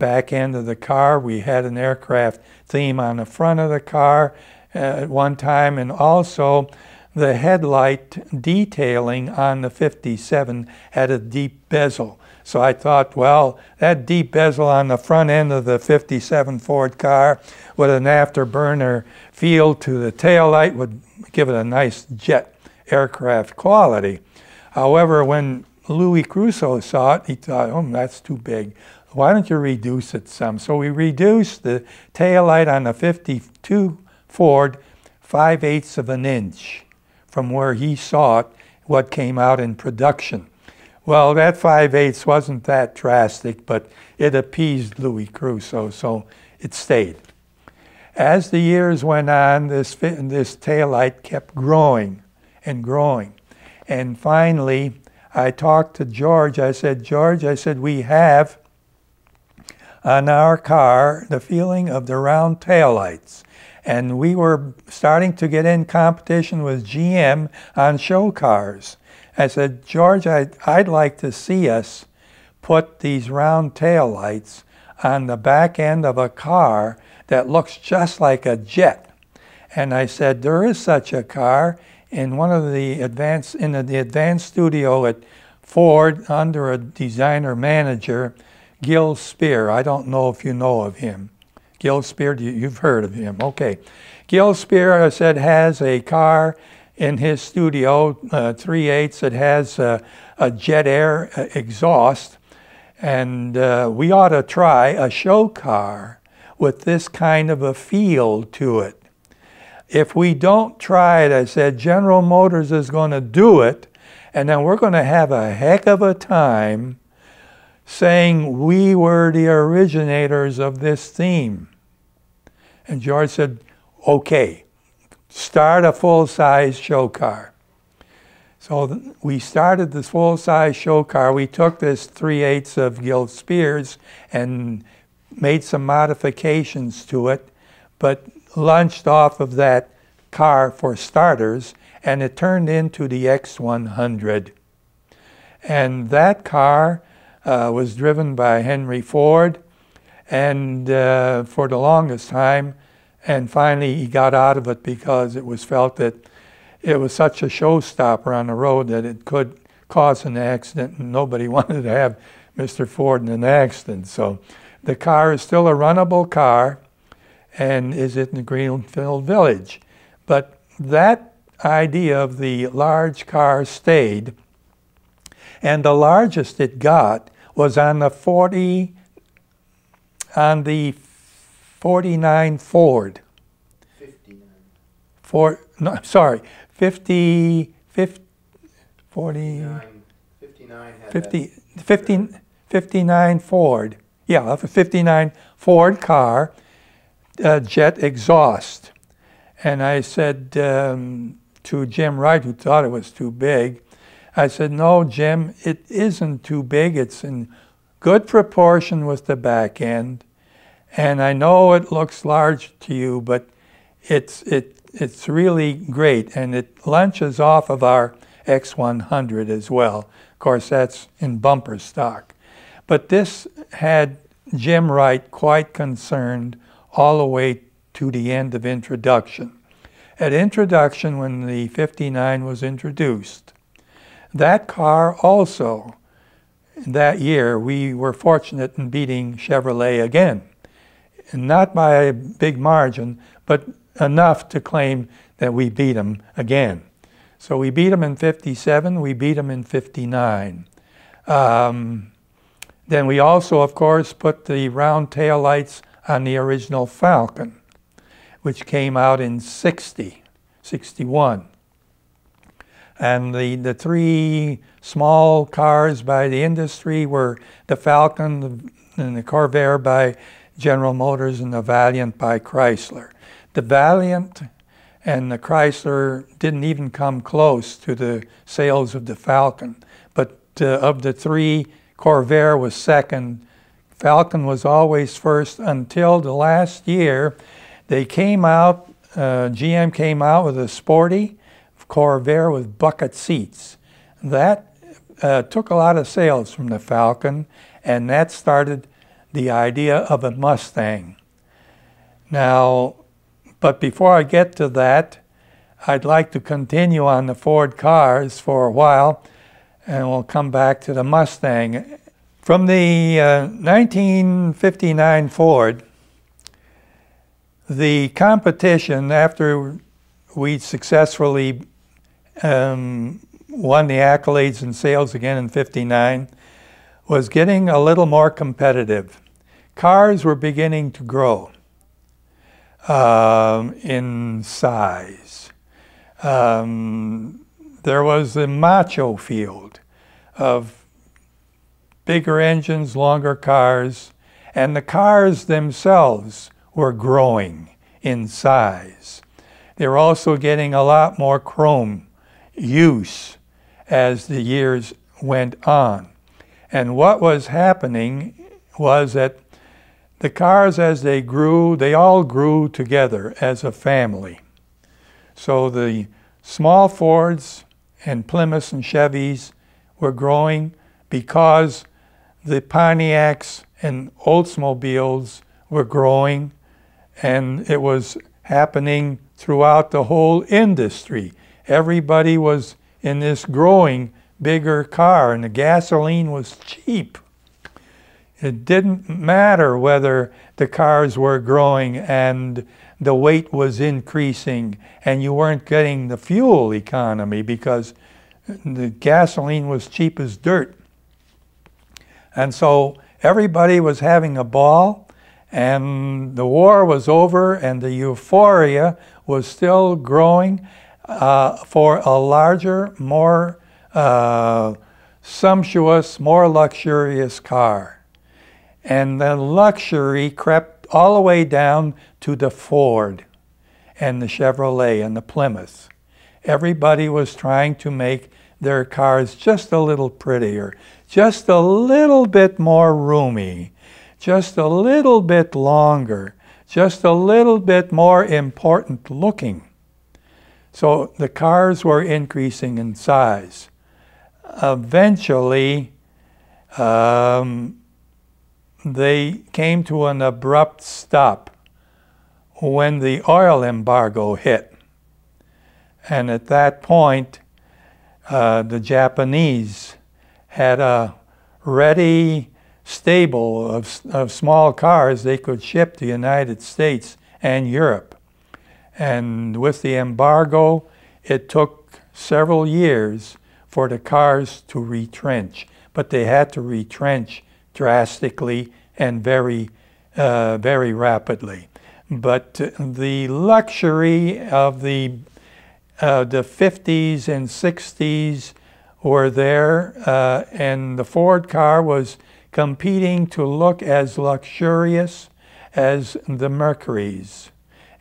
back end of the car. We had an aircraft theme on the front of the car uh, at one time, and also the headlight detailing on the fifty-seven had a deep bezel. So I thought, well, that deep bezel on the front end of the fifty-seven Ford car with an afterburner feel to the taillight would give it a nice jet aircraft quality. However, when Louis Crusoe saw it, he thought, oh, that's too big. Why don't you reduce it some? So we reduced the taillight on the fifty-two Ford five eighths of an inch from where he saw it, what came out in production. Well, that five eighths wasn't that drastic, but it appeased Louis Crusoe, so it stayed. As the years went on, this, this taillight kept growing and growing. And finally, I talked to George. I said, George, I said, we have on our car the feeling of the round taillights. And we were starting to get in competition with G M on show cars. I said, George, I'd, I'd like to see us put these round taillights on the back end of a car that looks just like a jet. And I said, there is such a car in one of the advanced, in the advanced studio at Ford under a designer manager, Gil Spear. I don't know if you know of him. Gil Spear, you've heard of him, okay. Gil Spear, I said, has a car in his studio, uh, three eighths, that has a, a jet air exhaust, and uh, we ought to try a show car with this kind of a feel to it. If we don't try it, I said, General Motors is going to do it, and then we're going to have a heck of a time saying we were the originators of this theme. And George said, okay, start a full-size show car. So we started this full-size show car. We took this three eighths of Gil Spear's and made some modifications to it, but lunched off of that car for starters, and it turned into the X one hundred. And that car uh, was driven by Henry Ford, and uh, for the longest time, and finally he got out of it because it was felt that it was such a showstopper on the road that it could cause an accident, and nobody wanted to have Mister Ford in an accident. So the car is still a runnable car, and is it in the Greenfield Village. But that idea of the large car stayed, and the largest it got was on the forty, on the forty-nine Ford. fifty-nine. For, no, sorry, fifty, fifty, forty, fifty-nine, fifty-nine, fifty, fifty, fifty-nine Ford. Yeah, a fifty-nine Ford car. Uh, jet exhaust. And I said um, to Jim Wright, who thought it was too big, I said, no, Jim, it isn't too big. It's in good proportion with the back end. And I know it looks large to you, but it's, it, it's really great. And it launches off of our X one hundred as well. Of course, that's in bumper stock. But this had Jim Wright quite concerned all the way to the end of introduction. At introduction, when the fifty-nine was introduced, that car also, that year, we were fortunate in beating Chevrolet again. Not by a big margin, but enough to claim that we beat them again. So we beat them in fifty-seven, we beat them in fifty-nine. Um, then we also, of course, put the round taillights on the original Falcon, which came out in sixty, sixty-one. And the, the three small cars by the industry were the Falcon and the Corvair by General Motors and the Valiant by Chrysler. The Valiant and the Chrysler didn't even come close to the sales of the Falcon, but uh, of the three, Corvair was second. Falcon was always first until the last year. They came out, uh, G M came out with a sporty Corvair with bucket seats. That uh, took a lot of sales from the Falcon, and that started the idea of a Mustang. Now, but before I get to that, I'd like to continue on the Ford cars for a while, and we'll come back to the Mustang. From the uh, nineteen fifty-nine Ford, the competition, after we successfully um, won the accolades and sales again in fifty-nine, was getting a little more competitive. Cars were beginning to grow um, in size. Um, there was the macho field of bigger engines, longer cars, and the cars themselves were growing in size. They were also getting a lot more chrome use as the years went on. And what was happening was that the cars, as they grew, they all grew together as a family. So the small Fords and Plymouths and Chevys were growing because the Pontiacs and Oldsmobiles were growing, and it was happening throughout the whole industry. Everybody was in this growing bigger car, and the gasoline was cheap. It didn't matter whether the cars were growing and the weight was increasing and you weren't getting the fuel economy because the gasoline was cheap as dirt. And so everybody was having a ball, and the war was over, and the euphoria was still growing uh, for a larger, more uh, sumptuous, more luxurious car. And the luxury crept all the way down to the Ford and the Chevrolet and the Plymouth. Everybody was trying to make their cars just a little prettier, just a little bit more roomy, just a little bit longer, just a little bit more important looking. So the cars were increasing in size. Eventually, um, they came to an abrupt stop when the oil embargo hit. And at that point, uh, the Japanese had a ready stable of, of small cars they could ship to the United States and Europe. And with the embargo, it took several years for the cars to retrench. But they had to retrench drastically and very, uh, very rapidly. But the luxury of the Uh, the fifties and sixties were there, uh, and the Ford car was competing to look as luxurious as the Mercurys.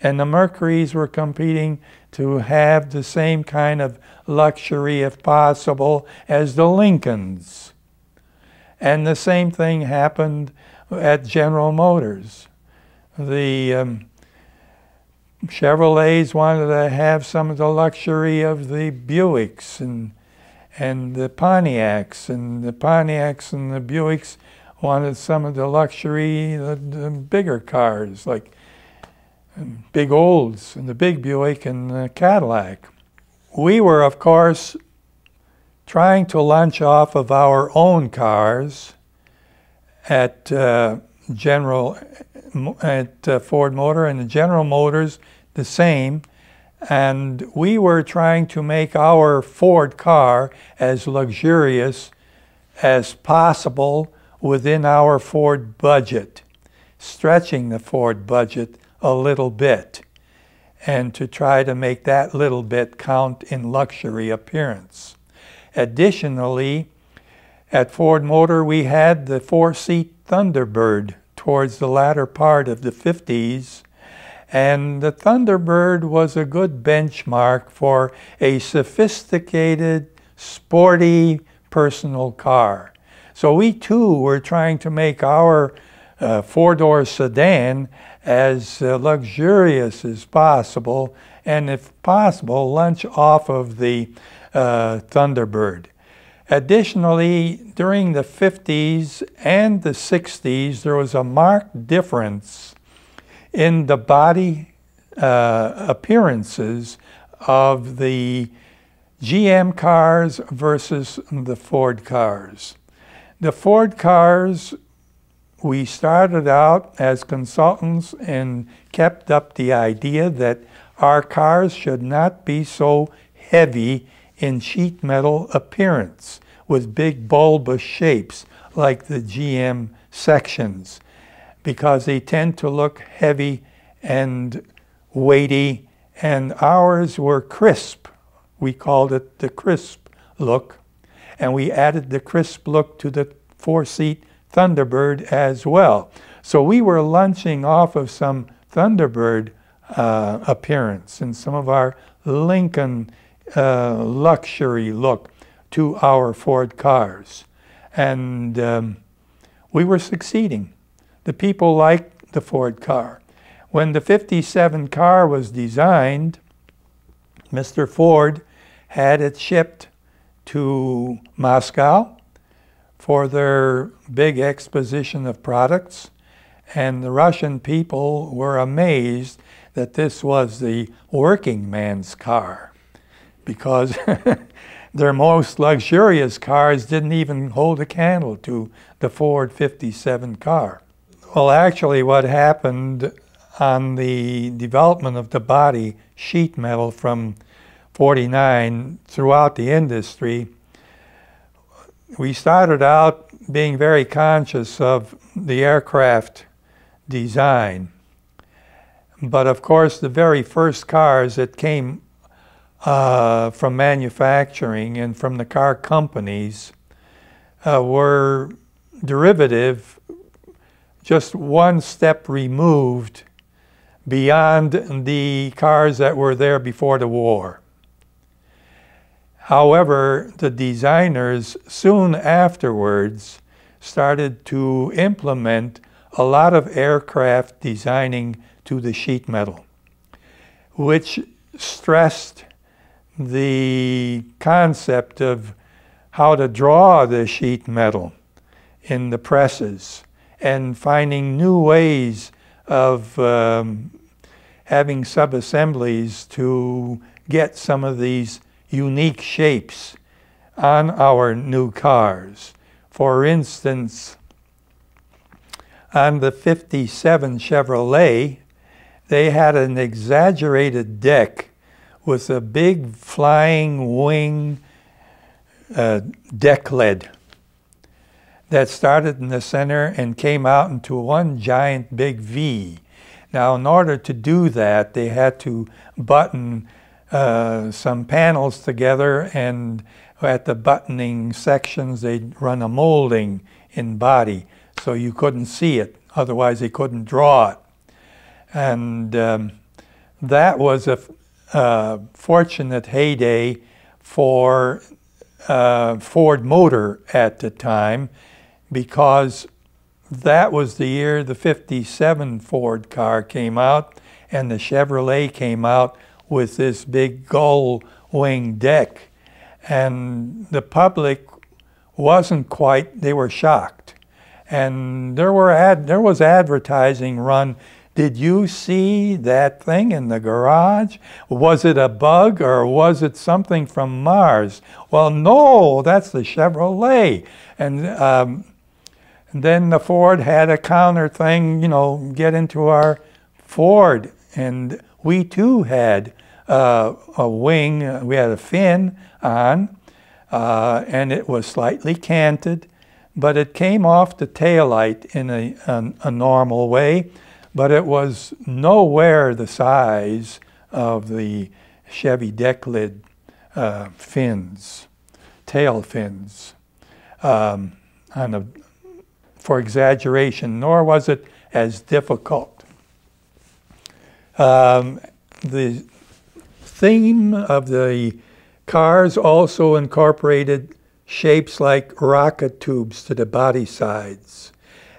And the Mercurys were competing to have the same kind of luxury, if possible, as the Lincolns. And the same thing happened at General Motors. The um, Chevrolets wanted to have some of the luxury of the Buicks and, and the Pontiacs, and the Pontiacs and the Buicks wanted some of the luxury, the, the bigger cars, like big Olds and the big Buick and the Cadillac. We were, of course, trying to launch off of our own cars at uh, General at uh, Ford Motor and the General Motors the same, and we were trying to make our Ford car as luxurious as possible within our Ford budget, stretching the Ford budget a little bit, and to try to make that little bit count in luxury appearance. Additionally, at Ford Motor we had the four-seat Thunderbird towards the latter part of the fifties, and the Thunderbird was a good benchmark for a sophisticated, sporty, personal car. So we too were trying to make our uh, four-door sedan as uh, luxurious as possible, and if possible, launch off of the uh, Thunderbird. Additionally, during the fifties and the sixties, there was a marked difference in the body uh, appearances of the G M cars versus the Ford cars. The Ford cars, we started out as consultants and kept up the idea that our cars should not be so heavy in sheet metal appearance with big bulbous shapes like the G M sections, because they tend to look heavy and weighty, and ours were crisp. We called it the crisp look, and we added the crisp look to the four-seat Thunderbird as well. So we were launching off of some Thunderbird uh, appearance and some of our Lincoln Uh, luxury look to our Ford cars, and um, we were succeeding. The people liked the Ford car. When the fifty-seven car was designed, Mister Ford had it shipped to Moscow for their big exposition of products, and the Russian people were amazed that this was the working man's car, because their most luxurious cars didn't even hold a candle to the Ford fifty-seven car. Well, actually what happened on the development of the body sheet metal from forty-nine throughout the industry, we started out being very conscious of the aircraft design. But of course, the very first cars that came uh, from manufacturing and from the car companies uh, were derivative, just one step removed beyond the cars that were there before the war. However, the designers soon afterwards started to implement a lot of aircraft designing to the sheet metal, which stressed the concept of how to draw the sheet metal in the presses and finding new ways of um, having sub-assemblies to get some of these unique shapes on our new cars. For instance, on the fifty-seven Chevrolet, they had an exaggerated deck with a big flying wing uh, deck lid that started in the center and came out into one giant big V. Now, in order to do that, they had to button uh, some panels together, and at the buttoning sections, they'd run a molding in body, so you couldn't see it. Otherwise, they couldn't draw it. And um, that was a uh, fortunate heyday for uh, Ford Motor at the time, because that was the year the fifty-seven Ford car came out and the Chevrolet came out with this big gull wing deck. And the public wasn't quite, they were shocked. And there, were ad, there was advertising run. Did you see that thing in the garage? Was it a bug or was it something from Mars? Well, no, that's the Chevrolet. And um, then the Ford had a counter thing, you know, get into our Ford. And we too had uh, a wing, we had a fin on, uh, and it was slightly canted, but it came off the taillight in a, a, a normal way. But it was nowhere the size of the Chevy deck lid uh, fins, tail fins, um, on a, for exaggeration, nor was it as difficult. Um, the theme of the cars also incorporated shapes like rocket tubes to the body sides.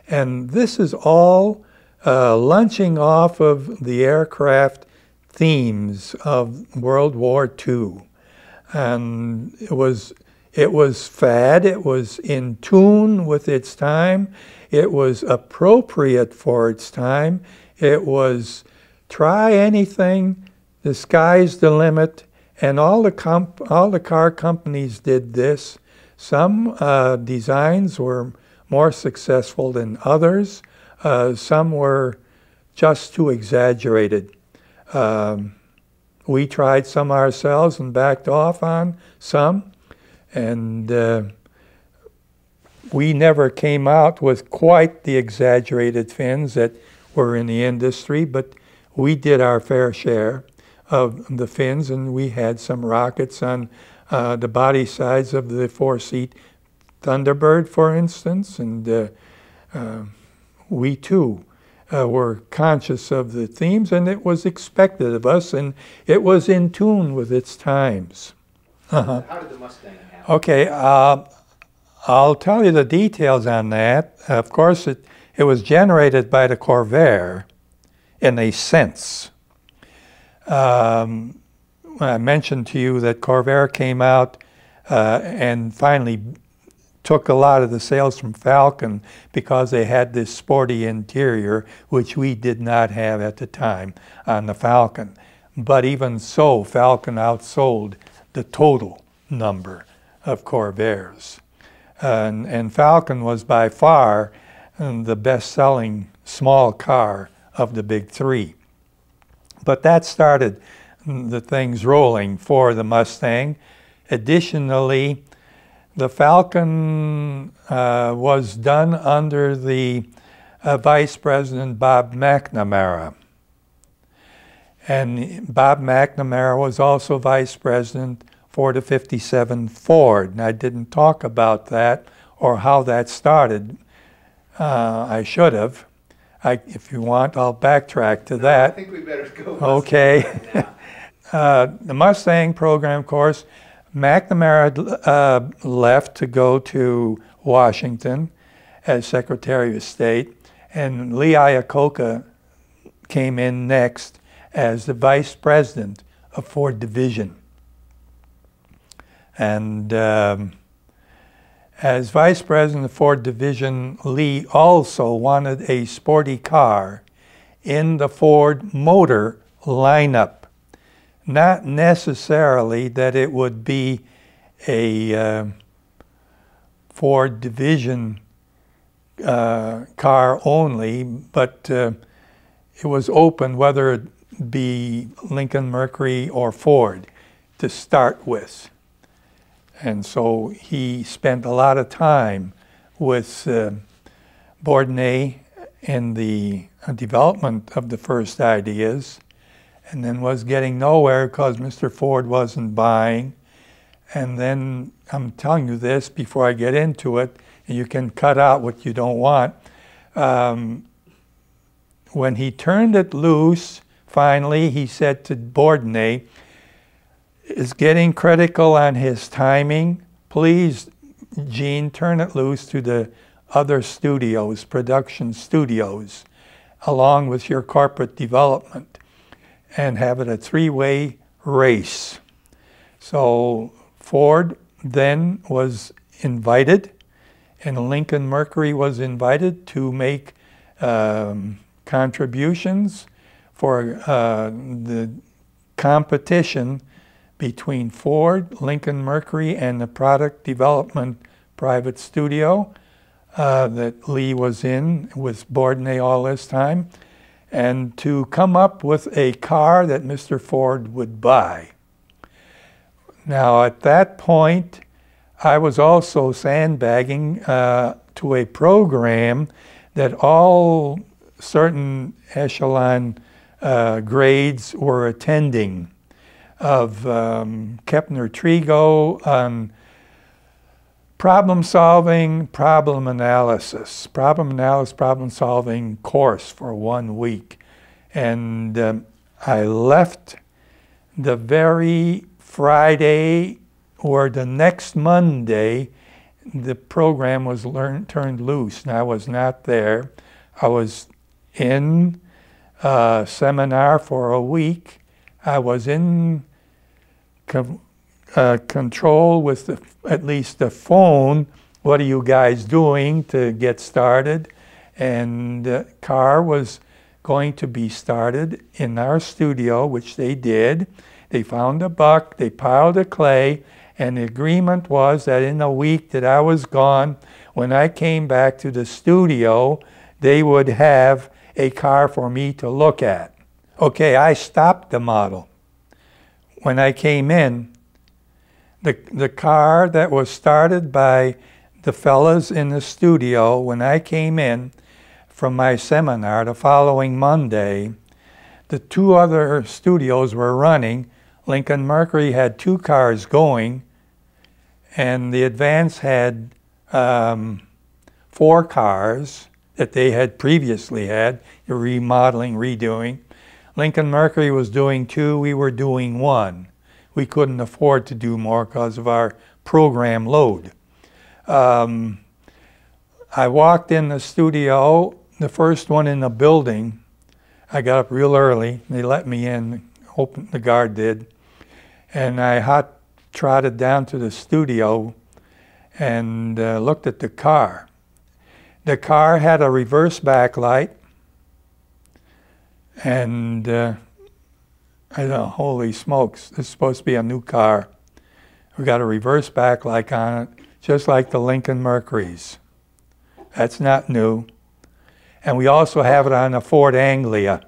And this is all Uh, launching off of the aircraft themes of World War Two. And it was, it was fad, it was in tune with its time, it was appropriate for its time, it was try anything, the sky's the limit, and all the, comp all the car companies did this. Some uh, designs were more successful than others. Uh, some were just too exaggerated. Um, we tried some ourselves and backed off on some, and uh, we never came out with quite the exaggerated fins that were in the industry, but we did our fair share of the fins, and we had some rockets on uh, the body sides of the four-seat Thunderbird, for instance, and uh, uh, we too uh, were conscious of the themes, and it was expected of us, and it was in tune with its times. Uh-huh. How did the Mustang happen? Okay, uh, I'll tell you the details on that. Of course, it, it was generated by the Corvair in a sense. Um, I mentioned to you that Corvair came out uh, and finally took a lot of the sales from Falcon because they had this sporty interior, which we did not have at the time on the Falcon. But even so, Falcon outsold the total number of Corvairs. Uh, and, and Falcon was by far the best-selling small car of the big three. But that started the things rolling for the Mustang. Additionally, the Falcon uh, was done under the uh, Vice President Bob McNamara. And Bob McNamara was also vice president for the fifty-seven Ford. And I didn't talk about that or how that started. Uh, I should have. I, if you want, I'll backtrack to no, that. I think we better go. Okay. uh, the Mustang program, of course, McNamara uh, left to go to Washington as Secretary of State, and Lee Iacocca came in next as the Vice President of Ford Division. And um, as Vice President of Ford Division, Lee also wanted a sporty car in the Ford Motor lineup. Not necessarily that it would be a uh, Ford Division uh, car only, but uh, it was open whether it be Lincoln Mercury or Ford to start with. And so he spent a lot of time with uh, Bourdonnais in the development of the first ideas, and then was getting nowhere because Mister Ford wasn't buying. And then, I'm telling you this before I get into it, and you can cut out what you don't want. Um, when he turned it loose, finally, he said to Bourdonnais, "It's getting critical on his timing. Please, Gene, turn it loose to the other studios, production studios, along with your corporate development, and have it a three-way race." So Ford then was invited, and Lincoln Mercury was invited to make um, contributions for uh, the competition between Ford, Lincoln Mercury, and the product development private studio uh, that Lee was in with Bourdonnais all this time, and to come up with a car that Mister Ford would buy. Now, at that point, I was also sandbagging uh, to a program that all certain echelon uh, grades were attending, of um, Kepner-Trigo on problem solving, problem analysis, problem analysis, problem solving course for one week. And um, I left the very Friday, or the next Monday, the program was learned, turned loose, and I was not there. I was in a seminar for a week. I was in com Uh, control with the, at least the phone, what are you guys doing to get started? And the car was going to be started in our studio, which they did. They found a buck, they piled the clay, and the agreement was that in a week that I was gone, when I came back to the studio, they would have a car for me to look at. Okay, I stopped the model. When I came in, The, the car that was started by the fellas in the studio, when I came in from my seminar the following Monday, the two other studios were running. Lincoln Mercury had two cars going, and the Advance had um, four cars that they had previously had, remodeling, redoing. Lincoln Mercury was doing two, we were doing one. We couldn't afford to do more because of our program load. Um, I walked in the studio, the first one in the building. I got up real early. They let me in, opened, the guard did. And I hot trotted down to the studio and uh, looked at the car. The car had a reverse backlight, and uh, I know, holy smokes, this is supposed to be a new car. We got a reverse backlight on it, just like the Lincoln Mercury's. That's not new. And we also have it on a Ford Anglia.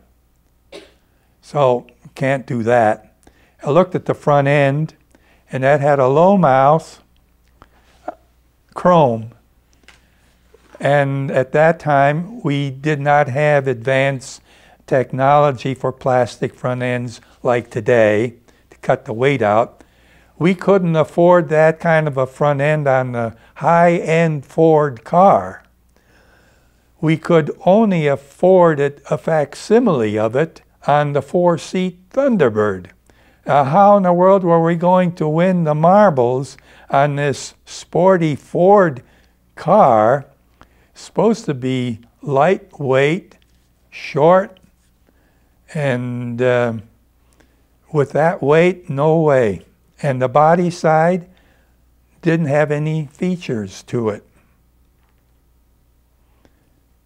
So, can't do that. I looked at the front end, and that had a low mouth, chrome. And at that time, we did not have advanced technology for plastic front ends like today to cut the weight out. We couldn't afford that kind of a front end on the high-end Ford car. We could only afford it, a facsimile of it on the four-seat Thunderbird. Now, how in the world were we going to win the marbles on this sporty Ford car, supposed to be lightweight, short, and uh, with that weight, no way. And the body side didn't have any features to it.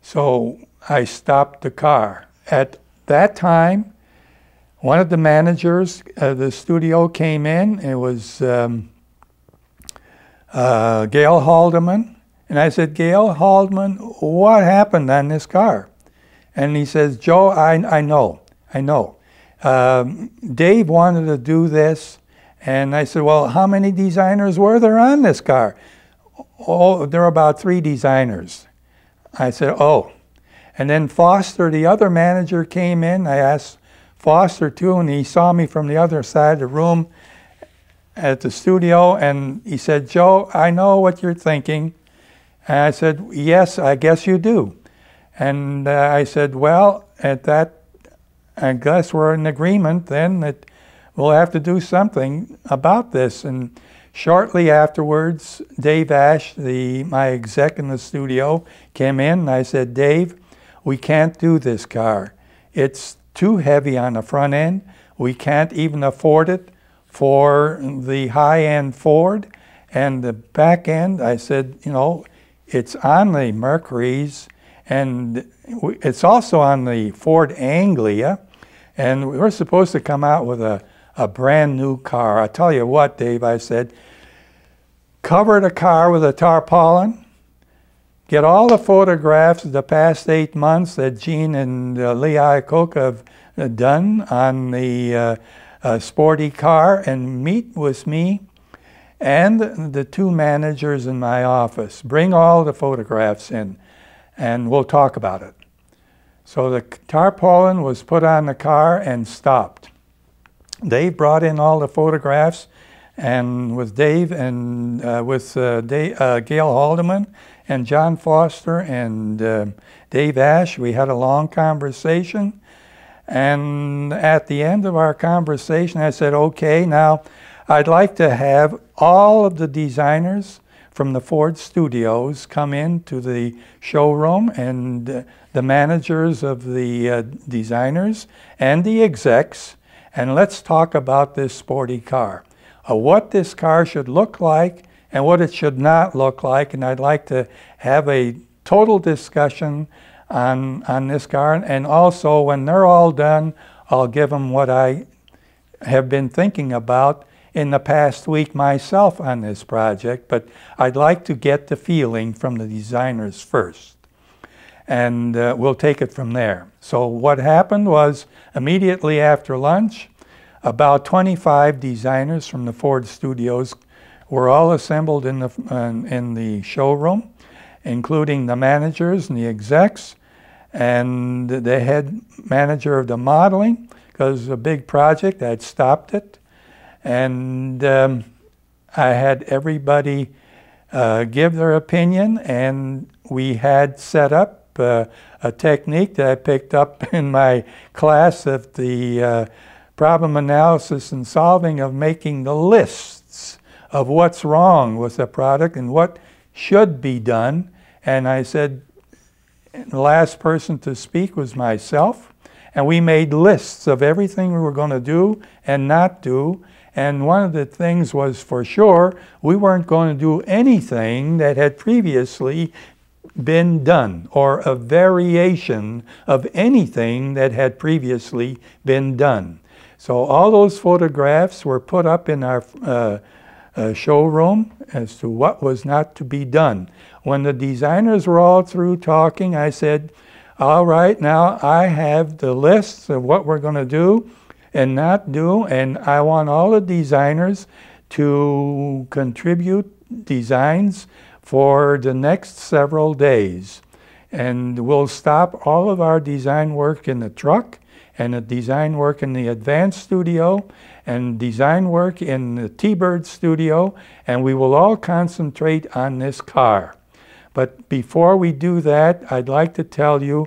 So I stopped the car. At that time, one of the managers of the studio came in. It was um, uh, Gail Haldeman. And I said, Gail Haldeman, what happened on this car? And he says, Joe, I, I know, I know. Um, Dave wanted to do this. And I said, well, how many designers were there on this car? Oh, there were about three designers. I said, oh. And then Foster, the other manager, came in. I asked Foster, too, and he saw me from the other side of the room at the studio. And he said, Joe, I know what you're thinking. And I said, yes, I guess you do. And uh, I said, well, at that, I guess we're in agreement then that we'll have to do something about this. And shortly afterwards, Dave Ash, the, my exec in the studio, came in and I said, Dave, we can't do this car. It's too heavy on the front end. We can't even afford it for the high-end Ford. And the back end, I said, you know, it's on the Mercury's and it's also on the Ford Anglia. And we were supposed to come out with a A brand new car. I tell you what, Dave, I said, cover the car with a tarpaulin, get all the photographs of the past eight months that Gene and uh, Lee Iacocca have done on the uh, uh, sporty car, and meet with me and the two managers in my office. Bring all the photographs in, and we'll talk about it. So the tarpaulin was put on the car and stopped. Dave brought in all the photographs, and with Dave and uh, with uh, Dave, uh, Gail Haldeman and John Foster and uh, Dave Ash, we had a long conversation. And at the end of our conversation, I said, okay, now I'd like to have all of the designers from the Ford studios come in to the showroom, and uh, the managers of the uh, designers and the execs. And let's talk about this sporty car, uh, what this car should look like and what it should not look like. And I'd like to have a total discussion on, on this car. And also, when they're all done, I'll give them what I have been thinking about in the past week myself on this project. But I'd like to get the feeling from the designers first. And uh, we'll take it from there. So what happened was, immediately after lunch, about twenty-five designers from the Ford studios were all assembled in the, uh, in the showroom, including the managers and the execs, and the head manager of the modeling, because it was a big project. I'd stopped it. And um, I had everybody uh, give their opinion, and we had set up Uh, a technique that I picked up in my class of the uh, problem analysis and solving, of making the lists of what's wrong with the product and what should be done. And I said, and the last person to speak was myself, and we made lists of everything we were going to do and not do. And one of the things was, for sure, we weren't going to do anything that had previously been done, or a variation of anything that had previously been done. So all those photographs were put up in our uh, uh, showroom as to what was not to be done. When the designers were all through talking, I said, all right, now I have the lists of what we're going to do and not do, and I want all the designers to contribute designs for the next several days. And we'll stop all of our design work in the truck, and the design work in the advanced studio, and design work in the T-Bird studio, and we will all concentrate on this car. But before we do that, I'd like to tell you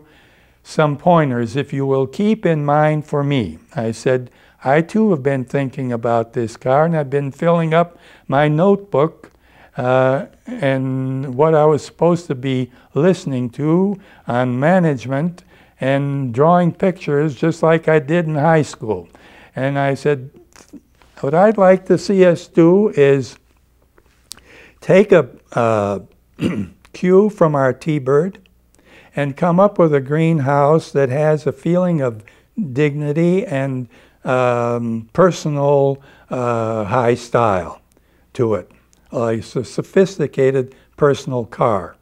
some pointers, if you will keep in mind for me. I said, I too have been thinking about this car, and I've been filling up my notebook uh, and what I was supposed to be listening to on management and drawing pictures just like I did in high school. And I said, what I'd like to see us do is take a uh, cue from our T-Bird and come up with a greenhouse that has a feeling of dignity and um, personal uh, high style to it. Uh, it's a sophisticated personal car.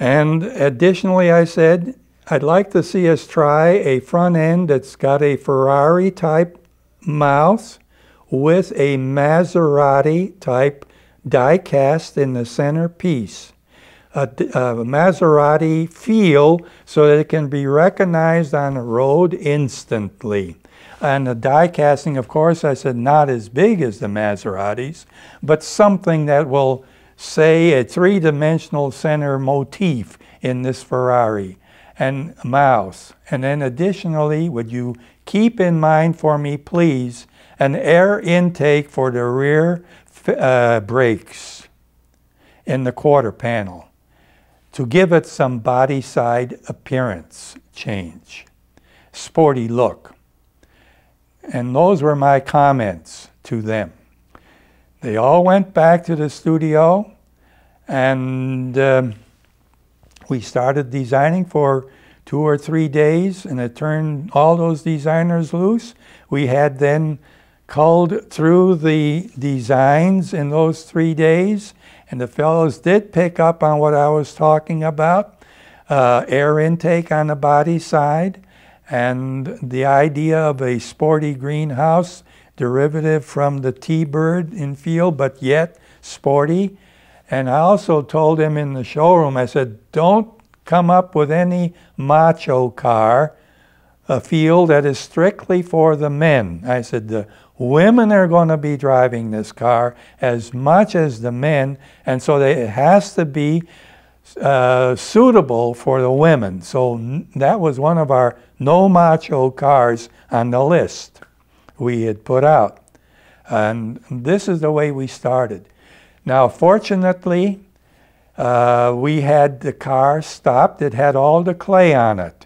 And additionally, I said, I'd like to see us try a front end that's got a Ferrari-type mouth with a Maserati-type die-cast in the center piece. A, a Maserati feel so that it can be recognized on the road instantly. And the die casting, of course, I said not as big as the Maseratis, but something that will say a three-dimensional center motif in this Ferrari and mouse. And then additionally, would you keep in mind for me, please, an air intake for the rear uh, brakes in the quarter panel, to give it some body side appearance change, sporty look. And those were my comments to them. They all went back to the studio, and um, we started designing for two or three days, and it turned all those designers loose. We had then culled through the designs in those three days, and the fellows did pick up on what I was talking about, uh, air intake on the body side, and the idea of a sporty greenhouse derivative from the T-Bird in feel, but yet sporty. And I also told him in the showroom, I said, don't come up with any macho car, a feel that is strictly for the men. I said, the women are going to be driving this car as much as the men, and so they, it has to be uh, suitable for the women. So that was one of our no macho cars on the list we had put out. And this is the way we started. Now, fortunately, uh, we had the car stopped. It had all the clay on it.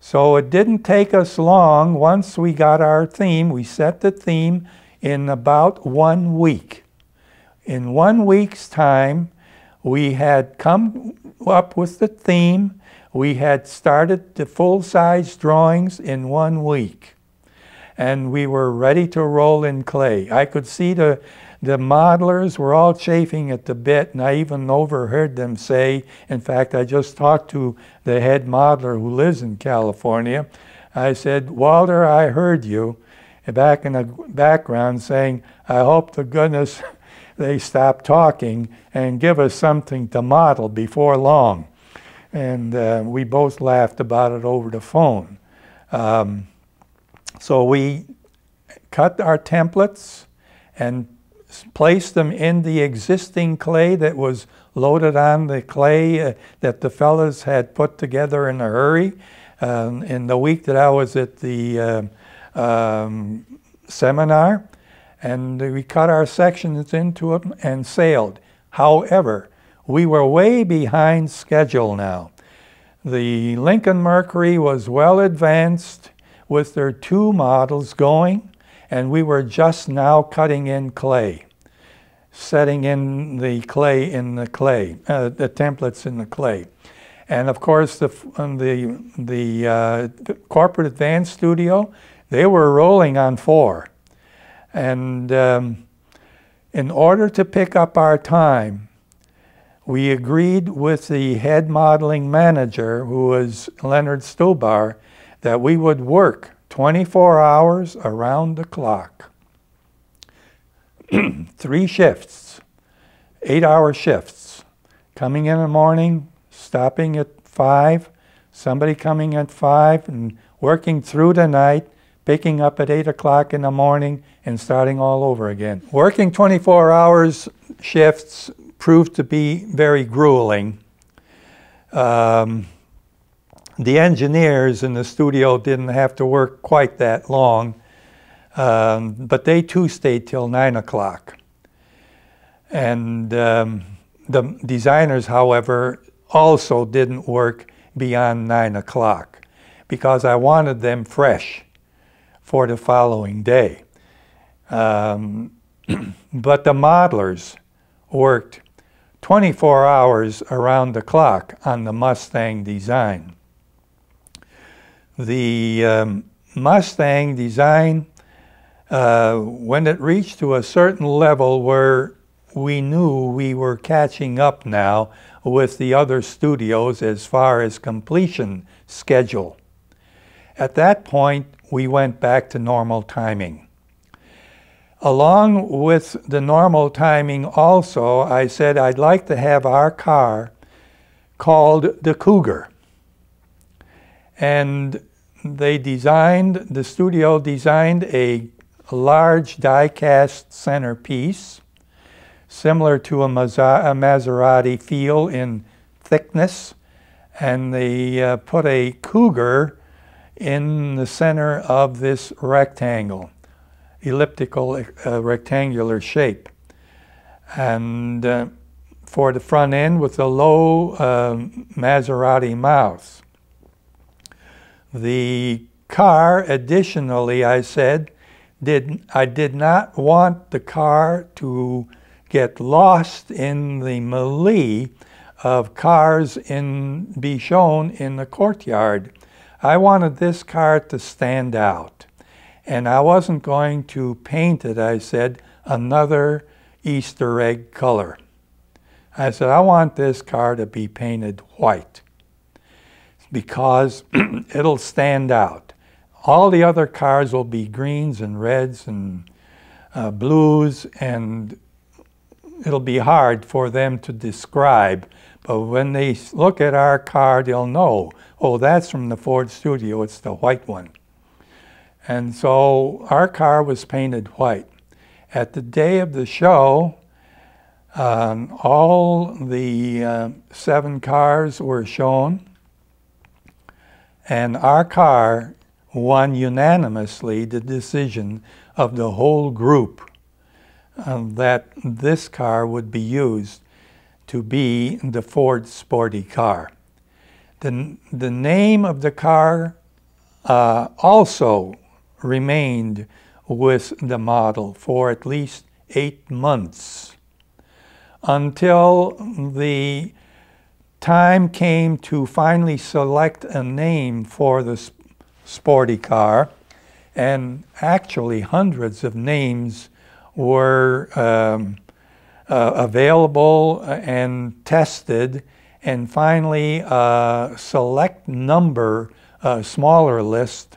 So it didn't take us long. Once we got our theme, we set the theme in about one week. In one week's time, we had come up with the theme. We had started the full-size drawings in one week. And we were ready to roll in clay. I could see the, the modelers were all chafing at the bit, and I even overheard them say, in fact, I just talked to the head modeler who lives in California. I said, Walter, I heard you back in the background saying, I hope to goodness they stop talking and give us something to model before long. And uh, we both laughed about it over the phone. Um, So we cut our templates and placed them in the existing clay that was loaded on the clay uh, that the fellas had put together in a hurry. Um, in the week that I was at the uh, um, seminar, and we cut our sections into it and sailed. However, we were way behind schedule now. The Lincoln Mercury was well advanced with their two models going, and we were just now cutting in clay, setting in the clay in the clay, uh, the templates in the clay. And of course, the, the, the, uh, the corporate advanced studio, they were rolling on four. And um, in order to pick up our time, we agreed with the head modeling manager, who was Leonard Stubar, that we would work twenty-four hours around the clock. Three shifts, eight hour shifts, coming in the morning, stopping at five, somebody coming at five and working through the night, picking up at eight o'clock in the morning and starting all over again. Working twenty-four hours shifts proved to be very grueling. Um, the engineers in the studio didn't have to work quite that long, um, but they too stayed till nine o'clock. And um, the designers, however, also didn't work beyond nine o'clock because I wanted them fresh for the following day. Um, but the modelers worked twenty-four hours around the clock on the Mustang design. The um, Mustang design, uh, when it reached to a certain level where we knew we were catching up now with the other studios as far as completion schedule, at that point we went back to normal timing. Along with the normal timing also, I said I'd like to have our car called the Cougar. And they designed, the studio designed a large die-cast centerpiece, similar to a Maserati feel in thickness, and they uh, put a Cougar in the center of this rectangle, elliptical uh, rectangular shape. And uh, for the front end with a low uh, Maserati mouth. The car, additionally, I said, did, I did not want the car to get lost in the melee of cars in, be shown in the courtyard. I wanted this car to stand out. And I wasn't going to paint it, I said, another Easter egg color. I said, I want this car to be painted white because it'll stand out. All the other cars will be greens and reds and uh, blues, and it'll be hard for them to describe. But when they look at our car, they'll know, oh, that's from the Ford studio, it's the white one. And so our car was painted white. At the day of the show, um, all the uh, seven cars were shown, and our car won unanimously the decision of the whole group uh, that this car would be used to be the Ford sporty car. The, the name of the car uh, also remained with the model for at least eight months until the time came to finally select a name for the sporty car, and actually hundreds of names were um, uh, available and tested, and finally a select number, a smaller list,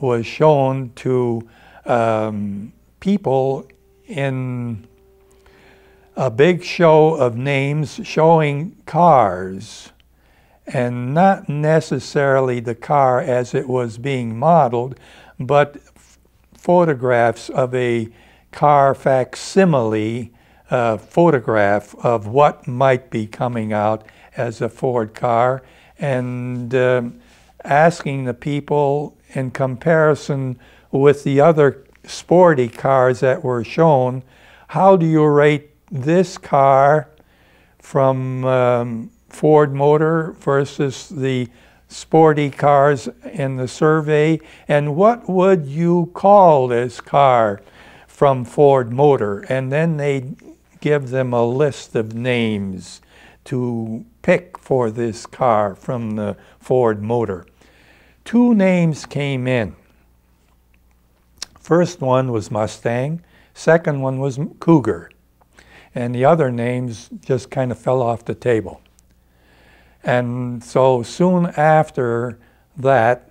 was shown to um, people in a big show of names showing cars and not necessarily the car as it was being modeled, but photographs of a car facsimile uh, photograph of what might be coming out as a Ford car, and um, asking the people in comparison with the other sporty cars that were shown, how do you rate this car from um, Ford Motor versus the sporty cars in the survey, and what would you call this car from Ford Motor? And then they give them a list of names to pick for this car from the Ford Motor. Two names came in. First one was Mustang, second one was Cougar, and the other names just kind of fell off the table. And so soon after that,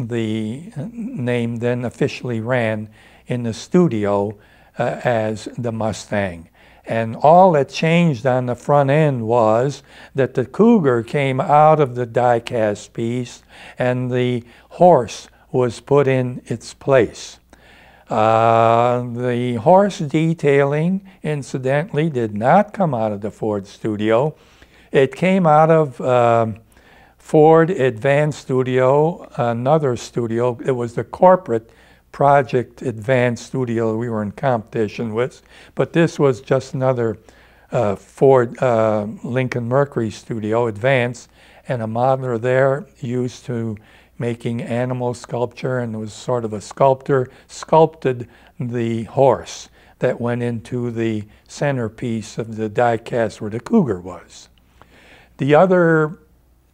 the name then officially ran in the studio uh, as the Mustang. And all that changed on the front end was that the Cougar came out of the die-cast piece and the horse was put in its place. Uh, the horse detailing, incidentally, did not come out of the Ford studio. It came out of uh, Ford Advanced Studio, another studio. It was the corporate Project Advanced Studio we were in competition with, but this was just another uh, Ford uh, Lincoln Mercury studio, Advanced, and a modeler there used to making animal sculpture, and was sort of a sculptor, sculpted the horse that went into the centerpiece of the die-cast where the Cougar was. The other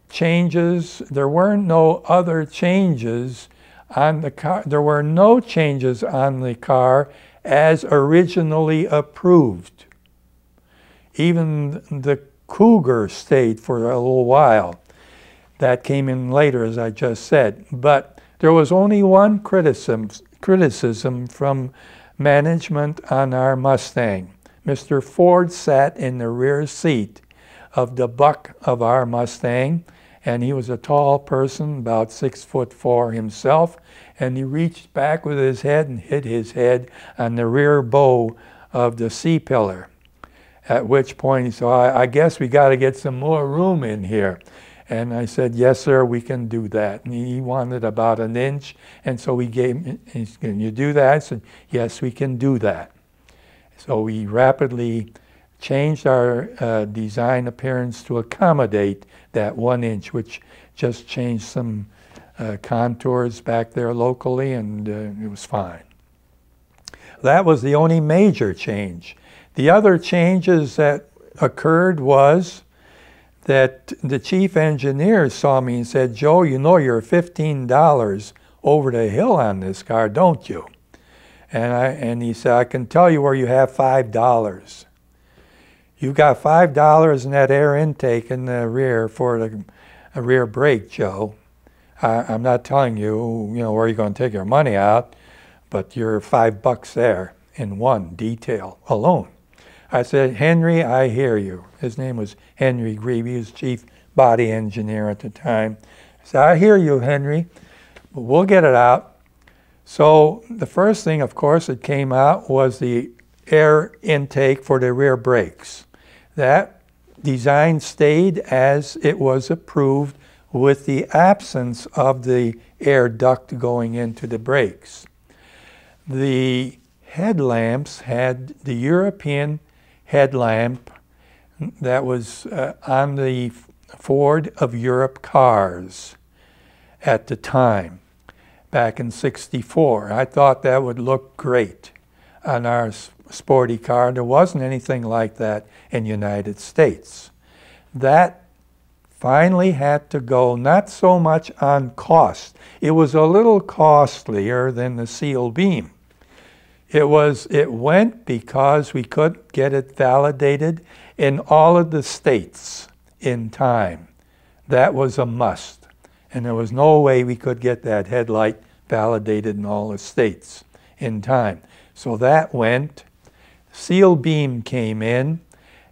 changes, there were no other changes on the car. There were no changes on the car as originally approved. Even the Cougar stayed for a little while. That came in later, as I just said. But there was only one criticism, criticism from management on our Mustang. Mister Ford sat in the rear seat of the buck of our Mustang, and he was a tall person, about six foot four himself, and he reached back with his head and hit his head on the rear bow of the C-pillar, at which point he said, I, I guess we got to get some more room in here. And I said, yes, sir, we can do that. And he wanted about an inch, and so we gave him, he said, can you do that? I said, yes, we can do that. So we rapidly changed our uh, design appearance to accommodate that one inch, which just changed some uh, contours back there locally, and uh, it was fine. That was the only major change. The other changes that occurred was that the chief engineer saw me and said, Joe, you know you're fifteen dollars over the hill on this car, don't you? And, I, and he said, I can tell you where you have five dollars. You've got five dollars in that air intake in the rear for the a rear brake, Joe. I, I'm not telling you, you know, where you're going to take your money out, but you're five bucks there in one detail alone. I said, Henry, I hear you. His name was Henry Greeby, his chief body engineer at the time. I said, I hear you, Henry, but we'll get it out. So the first thing, of course, that came out was the air intake for the rear brakes. That design stayed as it was approved, with the absence of the air duct going into the brakes. The headlamps had the European headlamp that was uh, on the Ford of Europe cars at the time, back in sixty-four. I thought that would look great on our sporty car. There wasn't anything like that in the United States. That finally had to go, not so much on cost. It was a little costlier than the seal beam. It was, it went because we couldn't get it validated in all of the states in time. That was a must. And there was no way we could get that headlight validated in all the states in time. So that went. Seal beam came in.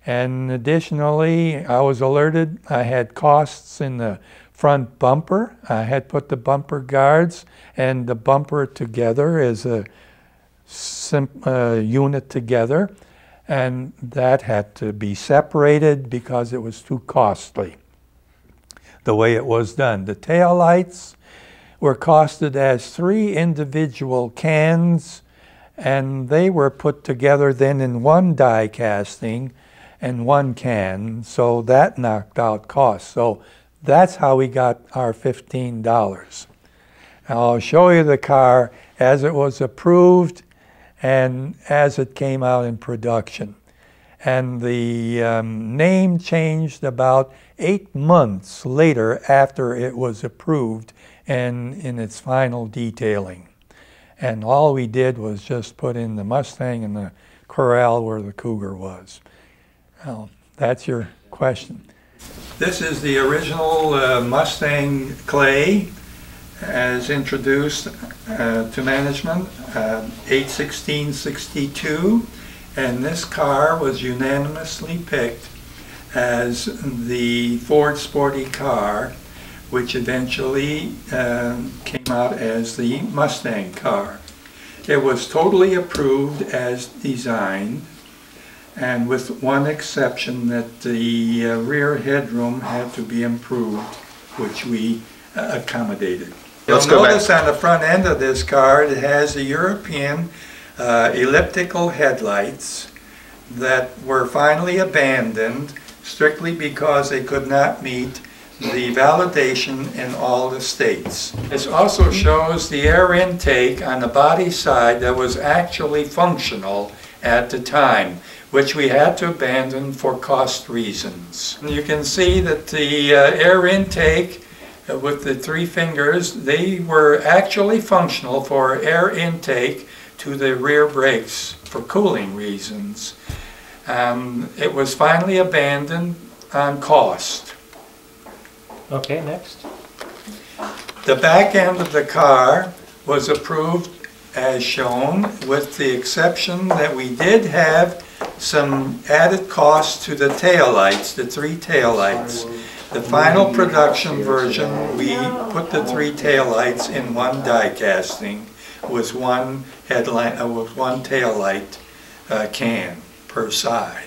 And additionally, I was alerted. I had costs in the front bumper. I had put the bumper guards and the bumper together as a sim, uh, unit together, and that had to be separated because it was too costly the way it was done. The taillights were costed as three individual cans, and they were put together then in one die casting and one can, so that knocked out costs. So that's how we got our fifteen dollars. Now I'll show you the car as it was approved and as it came out in production. And the um, name changed about eight months later after it was approved and in its final detailing. And all we did was just put in the Mustang and the corral where the Cougar was. Now, that's your question. This is the original uh, Mustang clay as introduced uh, to management, eight sixteen sixty-two, uh, and this car was unanimously picked as the Ford Sporty car, which eventually uh, came out as the Mustang car. It was totally approved as designed, and with one exception, that the uh, rear headroom had to be improved, which we uh, accommodated. Let's You'll go notice back. On the front end of this car, it has the European uh, elliptical headlights that were finally abandoned strictly because they could not meet the validation in all the states. This also shows the air intake on the body side that was actually functional at the time, which we had to abandon for cost reasons. You can see that the uh, air intake uh, with the three fingers, they were actually functional for air intake to the rear brakes for cooling reasons. Um, it was finally abandoned on cost. Okay, next. The back end of the car was approved as shown, with the exception that we did have some added cost to the taillights, the three taillights. The final production version, we put the three taillights in one die casting with one headlight, uh, with one taillight uh, can per side.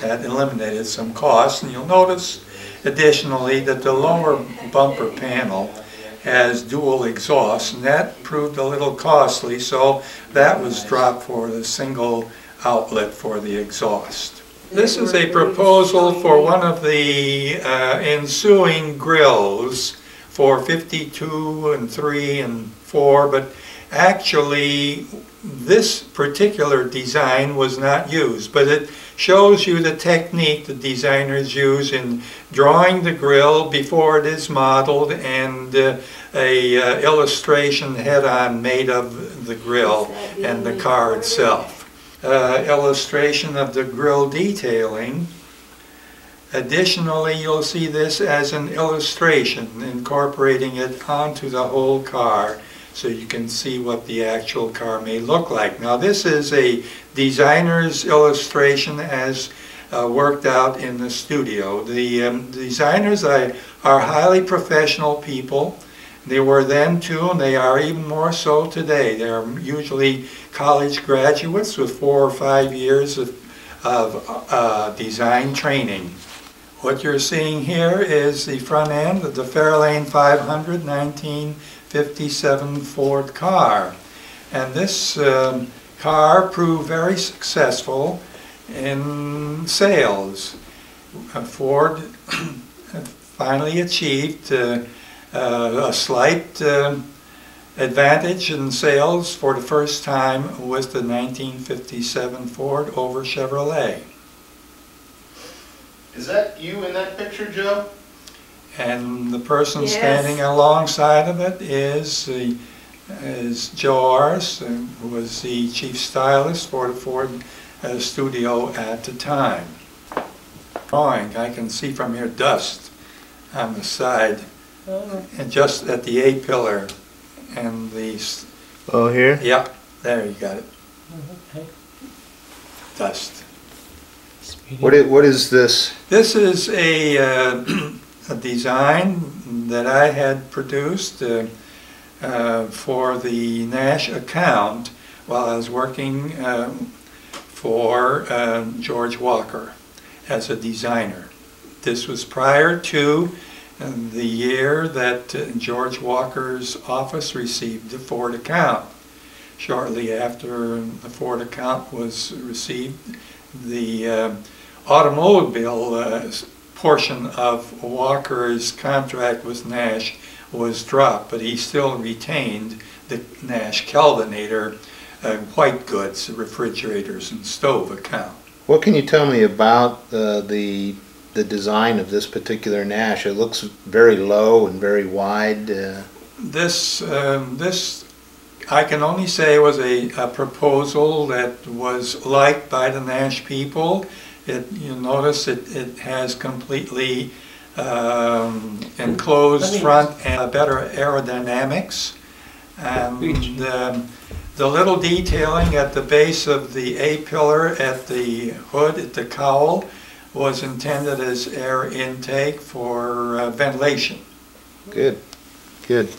That eliminated some cost, and you'll notice additionally that the lower bumper panel has dual exhaust, and that proved a little costly, so that was dropped for the single outlet for the exhaust. This is a proposal for one of the uh, ensuing grills for fifty-two and three and four, but actually this particular design was not used, but it shows you the technique the designers use in drawing the grill before it is modeled, and uh, a uh, illustration head-on made of the grill and the car itself. Uh, illustration of the grill detailing. Additionally, you'll see this as an illustration, incorporating it onto the whole car so you can see what the actual car may look like. Now, this is a designer's illustration as uh, worked out in the studio. The um, designers are, are highly professional people. They were then too, and they are even more so today. They are usually college graduates with four or five years of, of uh, design training. What you're seeing here is the front end of the Fairlane five hundred nineteen fifty-seven Ford car. And this um, car proved very successful in sales. Ford finally achieved uh, Uh, a slight uh, advantage in sales for the first time with the nineteen fifty-seven Ford over Chevrolet. Is that you in that picture, Joe? And the person yes. standing alongside of it is, uh, is Joe Oros, who was the chief stylist for the Ford uh, studio at the time. Drawing, I can see from here dust on the side. And just at the A pillar and the. Oh, here? Yeah, there you got it. Okay. Dust. What is, what is this? This is a, uh, a design that I had produced uh, uh, for the Nash account while I was working uh, for uh, George Walker as a designer. This was prior to the year that uh, George Walker's office received the Ford account. Shortly after the Ford account was received, the uh, automobile uh, portion of Walker's contract with Nash was dropped, but he still retained the Nash Kelvinator uh, white goods, refrigerators and stove account. What can you tell me about uh, the the design of this particular Nash? It looks very low and very wide. Uh. This, um, this, I can only say, was a, a proposal that was liked by the Nash people. It, you notice it, it has completely um, enclosed front and better aerodynamics. And um, The little detailing at the base of the A-pillar, at the hood, at the cowl, was intended as air intake for uh, ventilation. Good, good.